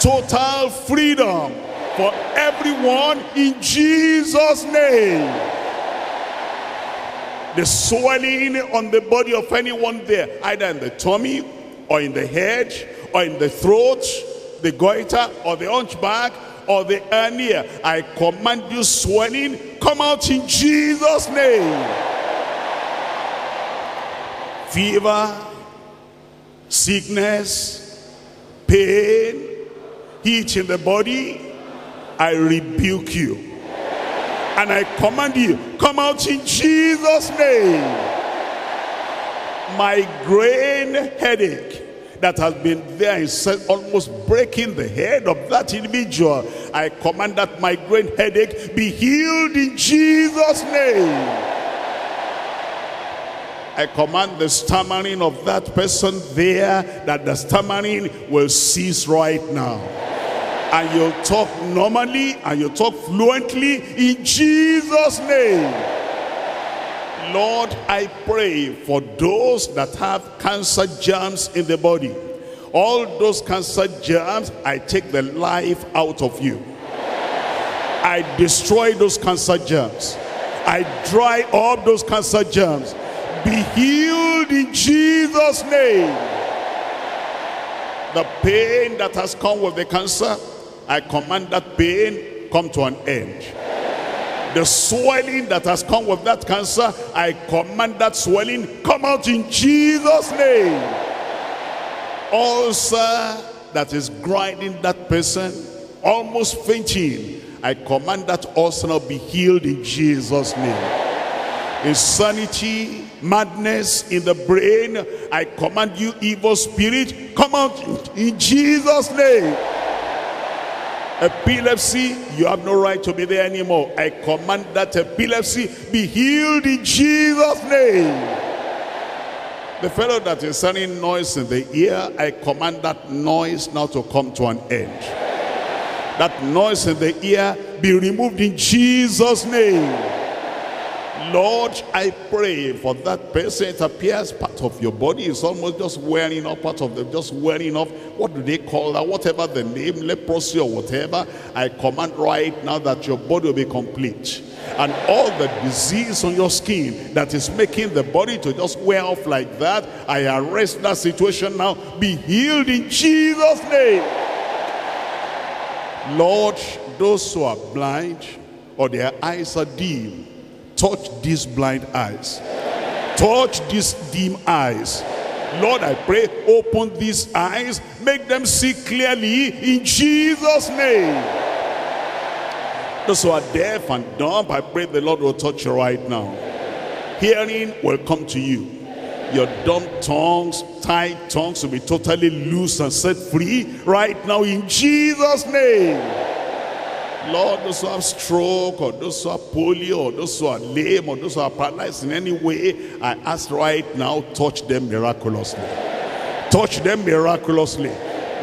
total freedom for everyone in Jesus' name. The swelling on the body of anyone there, either in the tummy or in the head or in the throat, the goiter or the hunchback or the hernia, I command you, swelling, come out in Jesus' name. Fever, sickness, pain, heat in the body, I rebuke you and I command you, come out in Jesus' name. Migraine headache that has been there and almost breaking the head of that individual, I command that migraine headache be healed in Jesus' name. I command the stammering of that person there, that the stammering will cease right now. and you'll talk normally and you'll talk fluently in Jesus' name. Lord, I pray for those that have cancer germs in the body. All those cancer germs, I take the life out of you. I destroy those cancer germs. I dry up those cancer germs. Be healed in Jesus' name. The pain that has come with the cancer, I command that pain come to an end. The swelling that has come with that cancer, I command that swelling come out in Jesus' name. Ulcer that is grinding that person, almost fainting, I command that ulcer now be healed in Jesus' name. Insanity, madness in the brain, I command you evil spirit, come out in Jesus' name. Epilepsy, you have no right to be there anymore. I command that epilepsy be healed in Jesus' name. The fellow that is sending noise in the ear, I command that noise now to come to an end. That noise in the ear be removed in Jesus' name. Lord, I pray for that person. It appears part of your body is almost just wearing off, part of them just wearing off. What do they call that? Whatever the name, leprosy or whatever, I command right now that your body will be complete. And all the disease on your skin that is making the body to just wear off like that, I arrest that situation now. Be healed in Jesus' name. Lord, those who are blind or their eyes are dim, touch these blind eyes. Touch these dim eyes. Lord, I pray, open these eyes. Make them see clearly in Jesus' name. Those who are deaf and dumb, I pray the Lord will touch you right now. Hearing will come to you. Your dumb tongues, tight tongues will be totally loose and set free right now in Jesus' name. Lord, those who have stroke or those who are polio or those who are lame or those who are paralyzed in any way, I ask right now, touch them miraculously. Touch them miraculously.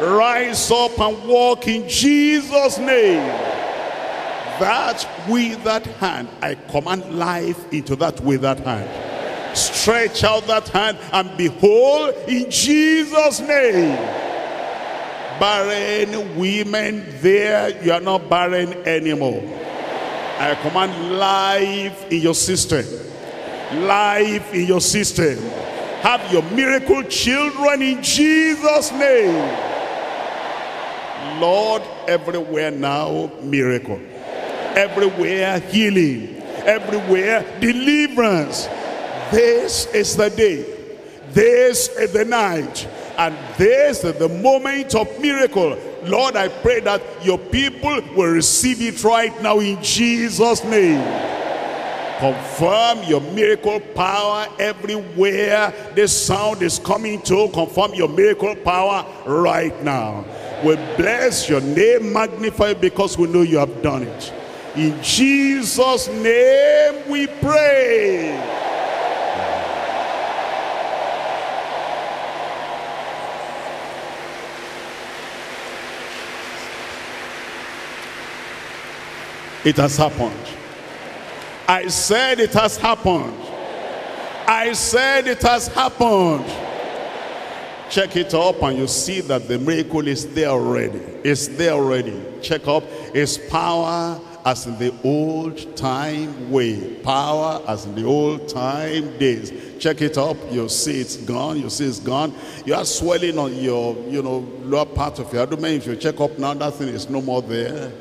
Rise up and walk in Jesus' name. That withered hand, I command life into that withered hand. Stretch out that hand and be whole in Jesus' name. Barren women there, you are not barren anymore. I command life in your system. Life in your system. Have your miracle children in Jesus' name. Lord, everywhere now, miracle. Everywhere, healing. Everywhere, deliverance. This is the day. This is the night. And this is the moment of miracle. Lord, I pray that your people will receive it right now in Jesus' name. Confirm your miracle power everywhere this sound is coming to. Confirm your miracle power right now. We bless your name, magnify it, because we know you have done it. In Jesus' name we pray. It has happened. I said it has happened. I said it has happened. Check it up and you see that the miracle is there already. It's there already. Check up. It's power as in the old time way. Power as in the old time days. Check it up. You see it's gone. You see it's gone. You are swelling on your, lower part of your abdomen. If you check up now, that thing is no more there.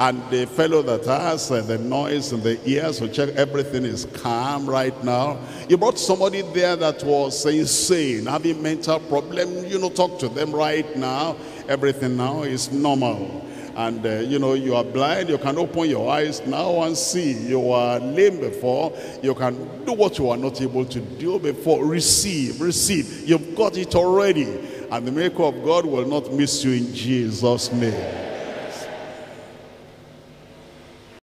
And the fellow that has the noise in the ears, so check, everything is calm right now. You brought somebody there that was insane, having mental problem, talk to them right now. Everything now is normal. And you are blind, you can open your eyes now and see. You are lame before, you can do what you are not able to do before. Receive. You've got it already. And the miracle of God will not miss you in Jesus' name.